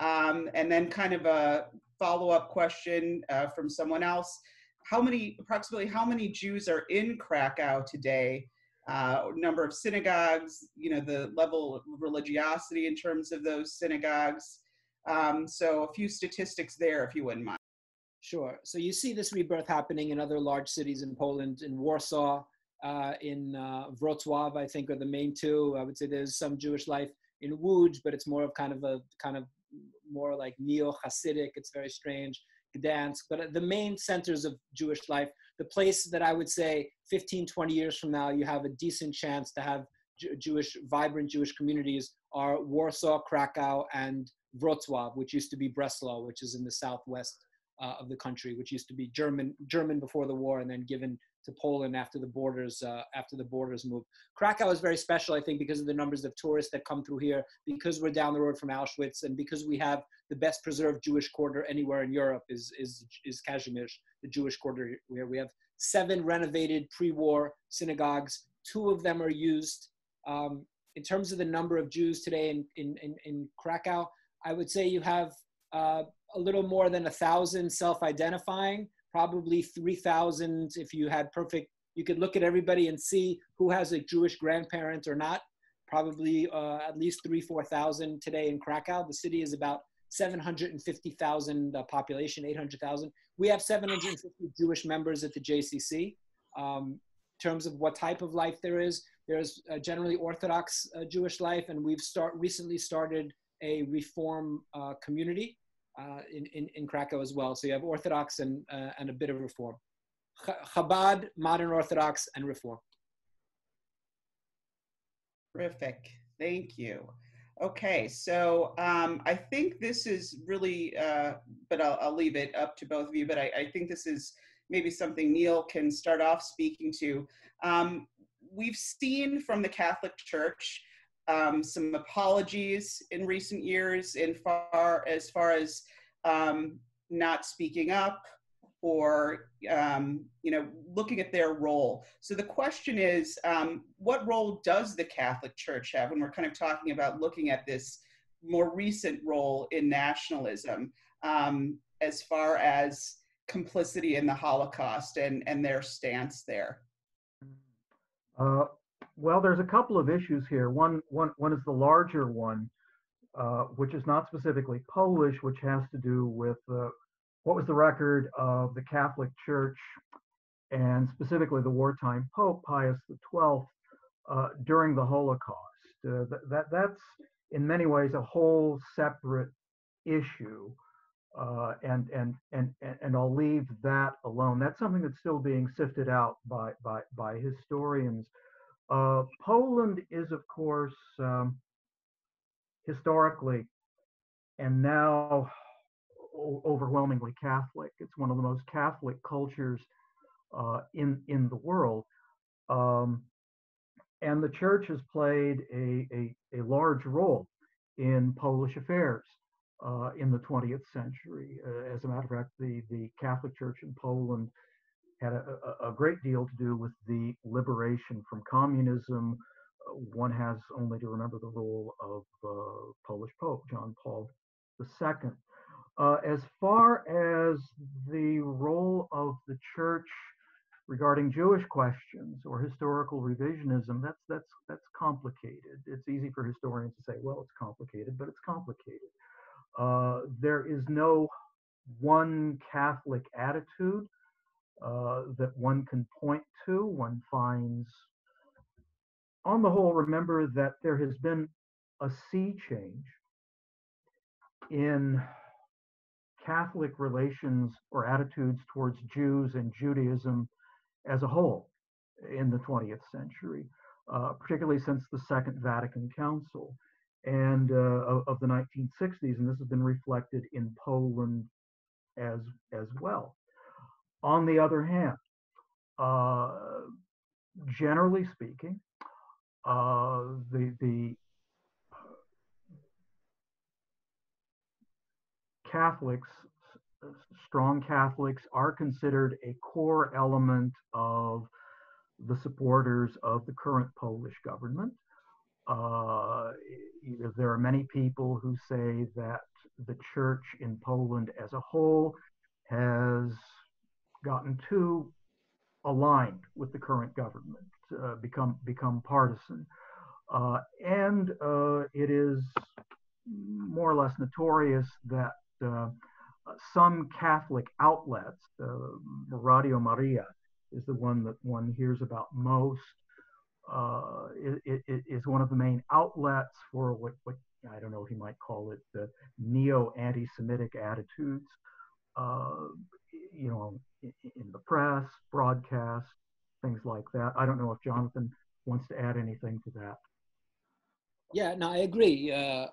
Um, and then kind of a follow-up question uh, from someone else. How many, approximately how many Jews are in Krakow today? Uh, number of synagogues, you know, the level of religiosity in terms of those synagogues. Um, so a few statistics there, if you wouldn't mind. Sure. So you see this rebirth happening in other large cities in Poland, in Warsaw, uh, in uh, Wrocław, I think, are the main two. I would say there's some Jewish life in Łódź, but it's more of kind of a kind of more like neo-Hasidic, it's very strange, Gdansk, but the main centers of Jewish life, the place that I would say fifteen, twenty years from now, you have a decent chance to have Jewish, vibrant Jewish communities are Warsaw, Krakow, and Wrocław, which used to be Breslau, which is in the southwest uh, of the country, which used to be German, German before the war and then given to Poland after the borders uh, after the borders moved. Krakow is very special, I think, because of the numbers of tourists that come through here, because we're down the road from Auschwitz, and because we have the best preserved Jewish quarter anywhere in Europe is, is, is Kazimierz, the Jewish quarter where we have seven renovated pre-war synagogues. Two of them are used. Um, in terms of the number of Jews today in, in, in, in Krakow, I would say you have uh, a little more than a thousand self-identifying, probably three thousand if you had perfect, you could look at everybody and see who has a Jewish grandparent or not, probably uh, at least three, four thousand today in Krakow. The city is about seven hundred fifty thousand uh, population, eight hundred thousand. We have seven hundred fifty Jewish members at the J C C. Um, in terms of what type of life there is, there's uh, generally Orthodox uh, Jewish life, and we've start, recently started a Reform uh, community Uh, in, in, in Krakow as well. So you have Orthodox and, uh, and a bit of Reform. Chabad, modern Orthodox, and Reform. Terrific, thank you. Okay, so um, I think this is really, uh, but I'll, I'll leave it up to both of you, but I, I think this is maybe something Neal can start off speaking to. Um, we've seen from the Catholic Church Um, some apologies in recent years in far as far as um, not speaking up or, um, you know, looking at their role. So the question is, um, what role does the Catholic Church have when we're kind of talking about looking at this more recent role in nationalism um, as far as complicity in the Holocaust and, and their stance there? Uh. Well, there's a couple of issues here. One, one, one is the larger one, uh, which is not specifically Polish, which has to do with uh, what was the record of the Catholic Church and specifically the wartime Pope Pius the twelfth uh, during the Holocaust. Uh, th that, that's in many ways a whole separate issue, uh, and, and, and, and I'll leave that alone. That's something that's still being sifted out by, by, by historians. Uh, Poland is, of course, um, historically and now overwhelmingly Catholic. It's one of the most Catholic cultures uh, in, in the world. Um, and the church has played a, a, a large role in Polish affairs uh, in the twentieth century. Uh, as a matter of fact, the, the Catholic Church in Poland had a, a great deal to do with the liberation from communism. One has only to remember the role of uh, Polish Pope John Paul the second. Uh, as far as the role of the church regarding Jewish questions or historical revisionism, that's that's that's complicated. It's easy for historians to say, well, it's complicated, but it's complicated. Uh, there is no one Catholic attitude uh, that one can point to. One finds, on the whole, remember that there has been a sea change in Catholic relations or attitudes towards Jews and Judaism as a whole in the twentieth century, uh, particularly since the Second Vatican Council and uh, of the nineteen sixties, and this has been reflected in Poland as as well. On the other hand, uh, generally speaking, uh, the the Catholics, strong Catholics, are considered a core element of the supporters of the current Polish government. Uh, there are many people who say that the church in Poland as a whole has gotten too aligned with the current government, uh, become, become partisan. Uh, and uh, it is more or less notorious that Uh, some Catholic outlets, uh, Radio Maria is the one that one hears about most, uh, it, it is one of the main outlets for what, what I don't know if you might call it, the neo-anti-Semitic attitudes, uh, you know, in, in the press, broadcast, things like that. I don't know if Jonathan wants to add anything to that. Yeah, no, I agree. Uh...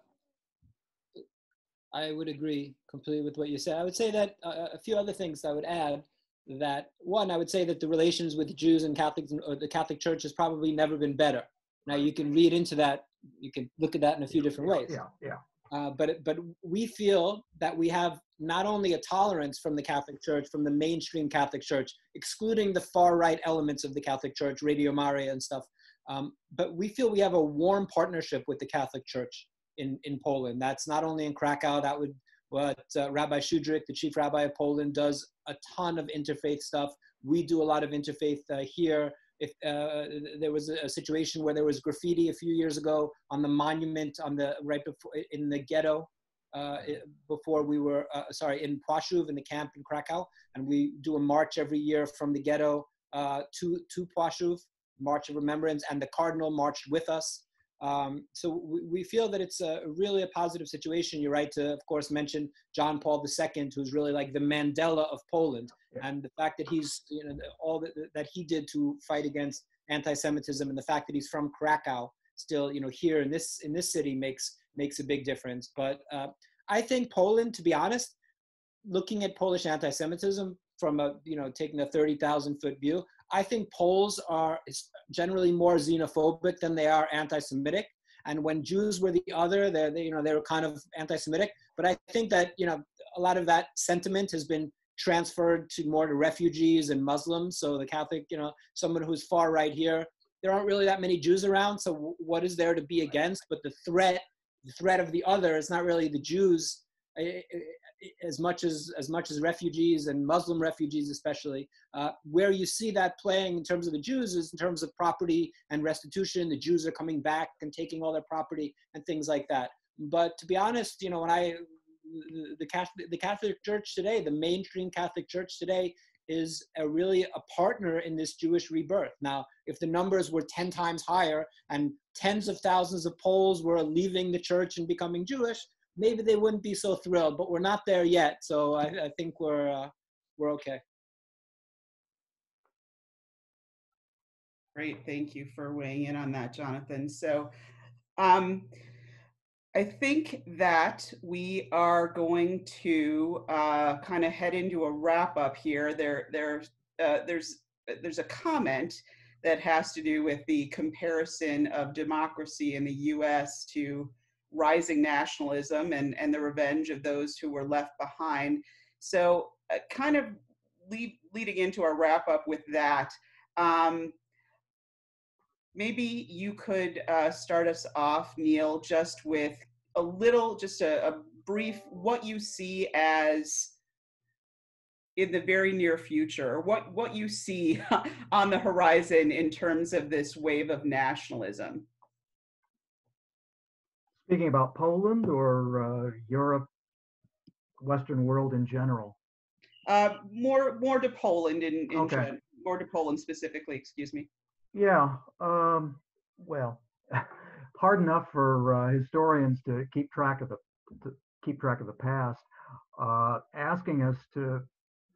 I would agree completely with what you said. I would say that uh, a few other things I would add, that one, I would say that the relations with Jews and Catholics or the Catholic Church has probably never been better. Now you can read into that, you can look at that in a few different ways. Yeah, yeah. Uh, but, but we feel that we have not only a tolerance from the Catholic Church, from the mainstream Catholic Church, excluding the far right elements of the Catholic Church, Radio Maria and stuff, um, but we feel we have a warm partnership with the Catholic Church in, in Poland. That's not only in Krakow, that would, but uh, Rabbi Shudrich, the chief rabbi of Poland, does a ton of interfaith stuff. We do a lot of interfaith uh, here. If uh, there was a, a situation where there was graffiti a few years ago on the monument on the, right before, in the ghetto, uh, before we were, uh, sorry, in Płaszów, in the camp in Krakow, and we do a march every year from the ghetto uh, to, to Płaszów, March of Remembrance, and the Cardinal marched with us. Um, so we, we feel that it's a, really a positive situation. You're right to, of course, mention John Paul the Second, who's really like the Mandela of Poland, yeah. And the fact that he's, you know, all that, that he did to fight against anti-Semitism, and the fact that he's from Krakow, still, you know, here in this in this city makes makes a big difference. But uh, I think Poland, to be honest, looking at Polish anti-Semitism from a, you know, taking a thirty thousand foot view, I think Poles are generally more xenophobic than they are anti-Semitic. And when Jews were the other, they, you know, they were kind of anti-Semitic. But I think that, you know, a lot of that sentiment has been transferred to more to refugees and Muslims. So the Catholic, you know, someone who's far right here, there aren't really that many Jews around. So what is there to be against? But the threat, the threat of the other is not really the Jews as much as as much as refugees and Muslim refugees especially. Uh, where you see that playing in terms of the Jews is in terms of property and restitution. The Jews are coming back and taking all their property and things like that. But to be honest, you know, when I the Catholic, the Catholic Church today, the mainstream Catholic Church today, is a really a partner in this Jewish rebirth. Now, if the numbers were ten times higher and tens of thousands of Poles were leaving the church and becoming Jewish, maybe they wouldn't be so thrilled, but we're not there yet. So I, I think we're uh, we're okay. Great, thank you for weighing in on that, Jonathan. So um, I think that we are going to uh, kind of head into a wrap up here. There, there, uh, there's there's a comment that has to do with the comparison of democracy in the U S to rising nationalism and, and the revenge of those who were left behind. So uh, kind of lead, leading into our wrap up with that, um, maybe you could uh, start us off, Neal, just with a little, just a, a brief, what you see as in the very near future, or what, what you see on the horizon in terms of this wave of nationalism. Speaking about Poland or uh, Europe Western world in general? Uh, more more to Poland in, in okay. China, more to Poland specifically, excuse me. Yeah, um, well, hard enough for uh, historians to keep track of the to keep track of the past. Uh, asking us to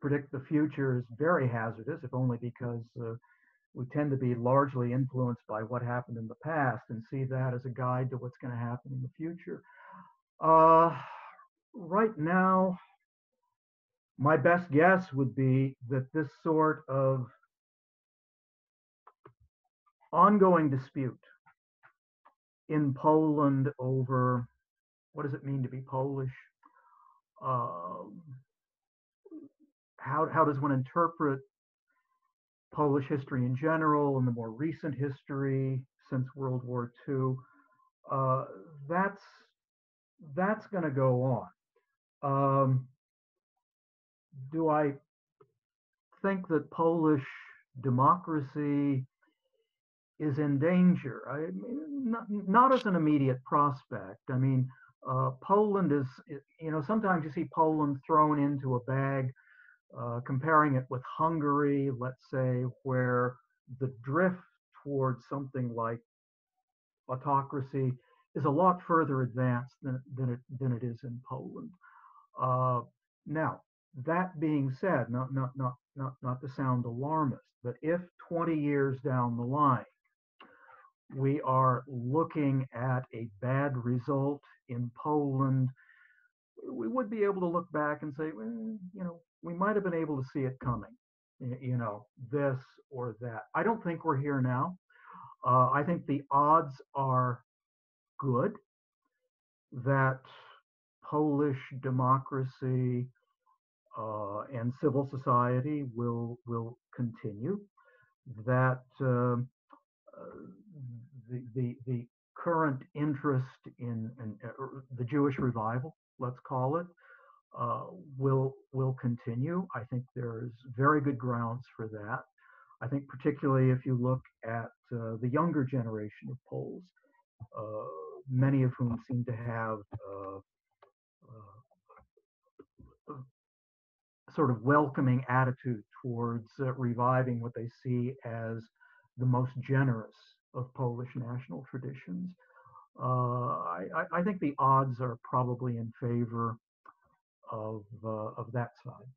predict the future is very hazardous, if only because uh, we tend to be largely influenced by what happened in the past and see that as a guide to what's going to happen in the future. Uh, right now, my best guess would be that this sort of ongoing dispute in Poland over what does it mean to be Polish, uh, how, how does one interpret Polish history in general and the more recent history since World War Two, uh, that's that's going to go on. Um, do I think that Polish democracy is in danger? I mean, not, not as an immediate prospect. I mean, uh, Poland is, you know, sometimes you see Poland thrown into a bag, uh, comparing it with Hungary, let's say, where the drift towards something like autocracy is a lot further advanced than, than, it, than it is in Poland. Uh, now, that being said, not, not, not, not, not to sound alarmist, but if twenty years down the line, we are looking at a bad result in Poland, we would be able to look back and say, well, you know, we might have been able to see it coming, you know, this or that. I don't think we're here now. Uh, I think the odds are good that Polish democracy uh, and civil society will will continue, that uh, the, the the current interest in, in uh, the Jewish revival, let's call it, uh, will will continue. I think there's very good grounds for that. I think particularly if you look at uh, the younger generation of Poles, uh, many of whom seem to have uh, uh, a sort of welcoming attitude towards uh, reviving what they see as the most generous of Polish national traditions. Uh, I, I think the odds are probably in favor of, uh, of that side.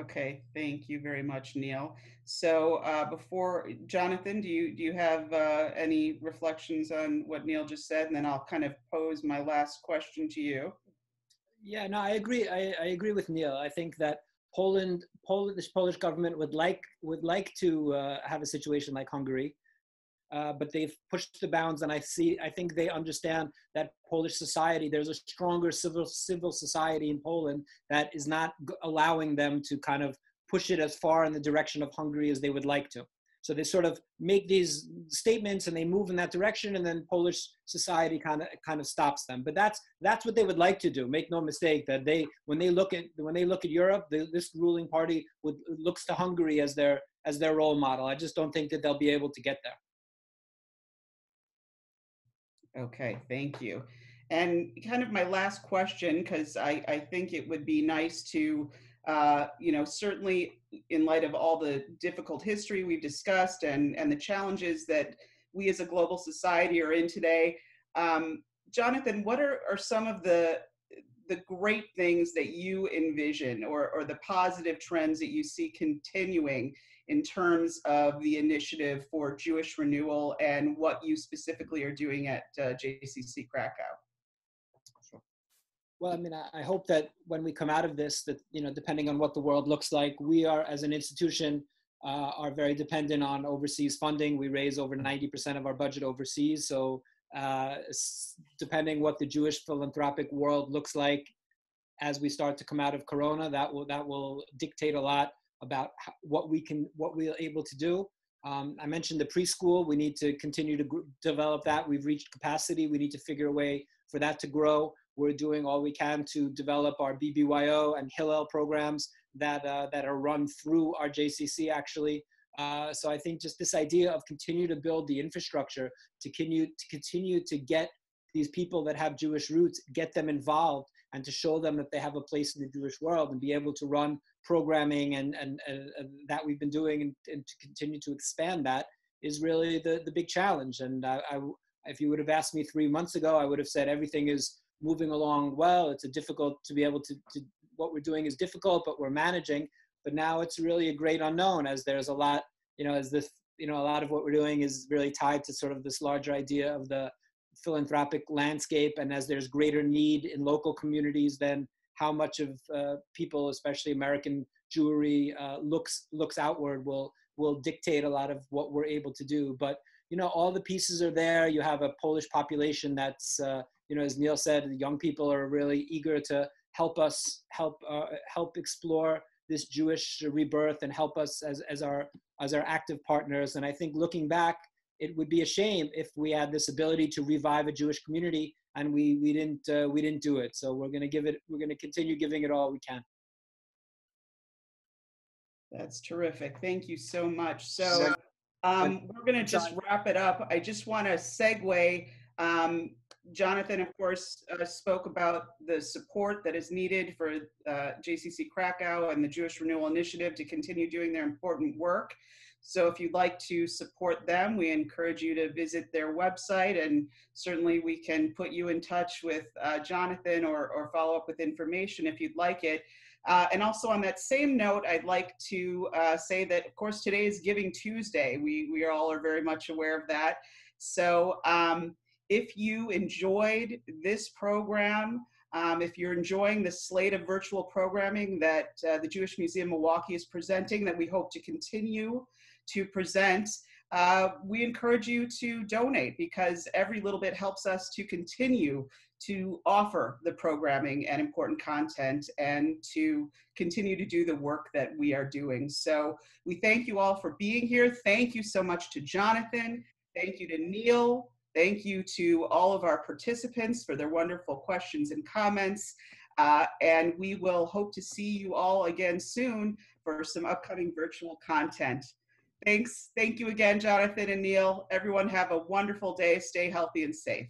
Okay, thank you very much, Neal. So uh, before, Jonathan, do you, do you have uh, any reflections on what Neal just said? And then I'll kind of pose my last question to you. Yeah, no, I agree. I, I agree with Neal. I think that Poland, Poland, this Polish government would like would like to uh, have a situation like Hungary, uh, but they've pushed the bounds, and I see. I think they understand that Polish society. There's a stronger civil civil society in Poland that is not g allowing them to kind of push it as far in the direction of Hungary as they would like to. So they sort of make these statements and they move in that direction, and then Polish society kind of kind of stops them. But that's that's what they would like to do. Make no mistake that they when they look at when they look at Europe, they, this ruling party would, looks to Hungary as their as their role model. I just don't think that they'll be able to get there. Okay, thank you. And kind of my last question, because I I think it would be nice to. Uh, you know, certainly in light of all the difficult history we've discussed and, and the challenges that we as a global society are in today, um, Jonathan, what are, are some of the, the great things that you envision or, or the positive trends that you see continuing in terms of the initiative for Jewish renewal and what you specifically are doing at uh, J C C Krakow? Well, I mean, I hope that when we come out of this, that, you know, depending on what the world looks like, we are, as an institution, uh, are very dependent on overseas funding. We raise over ninety percent of our budget overseas. So uh, depending what the Jewish philanthropic world looks like as we start to come out of Corona, that will, that will dictate a lot about how, what we can, what we are able to do. Um, I mentioned the preschool. We need to continue to gr develop that. We've reached capacity. We need to figure a way for that to grow. We're doing all we can to develop our B B Y O and Hillel programs that, uh, that are run through our J C C, actually. Uh, so I think just this idea of continue to build the infrastructure, to continue to, continue to get these people that have Jewish roots, get them involved, and to show them that they have a place in the Jewish world, and be able to run programming and, and, and, and that we've been doing, and, and to continue to expand that is really the, the big challenge. And I, I, if you would have asked me three months ago, I would have said everything is moving along well. It's a difficult to be able to, to what we're doing is difficult, but we're managing. But now it's really a great unknown, as there's a lot, you know, as this, you know, a lot of what we're doing is really tied to sort of this larger idea of the philanthropic landscape. And as there's greater need in local communities, then how much of uh, people, especially American Jewry, uh, looks looks outward will will dictate a lot of what we're able to do. But, you know, all the pieces are there. You have a Polish population that's, uh, you know, as Neal said, the young people are really eager to help us, help uh, help explore this Jewish rebirth and help us as, as, our, as our active partners. And I think looking back, it would be a shame if we had this ability to revive a Jewish community and we, we, didn't, uh, we didn't do it. So we're gonna give it, we're gonna continue giving it all we can. That's terrific. Thank you so much. So um, we're going to just wrap it up. I just want to segue. Um, Jonathan, of course, uh, spoke about the support that is needed for uh, J C C Krakow and the Jewish Renewal Initiative to continue doing their important work. So if you'd like to support them, we encourage you to visit their website, and certainly we can put you in touch with uh, Jonathan or, or follow up with information if you'd like it. Uh, and also on that same note, I'd like to uh, say that, of course, today is Giving Tuesday. We, we all are very much aware of that. So um, if you enjoyed this program, um, if you're enjoying the slate of virtual programming that uh, the Jewish Museum Milwaukee is presenting, that we hope to continue to present, uh, we encourage you to donate, because every little bit helps us to continue to offer the programming and important content and to continue to do the work that we are doing. So we thank you all for being here. Thank you so much to Jonathan. Thank you to Neal. Thank you to all of our participants for their wonderful questions and comments. Uh, and we will hope to see you all again soon for some upcoming virtual content. Thanks. Thank you again, Jonathan and Neal. Everyone have a wonderful day. Stay healthy and safe.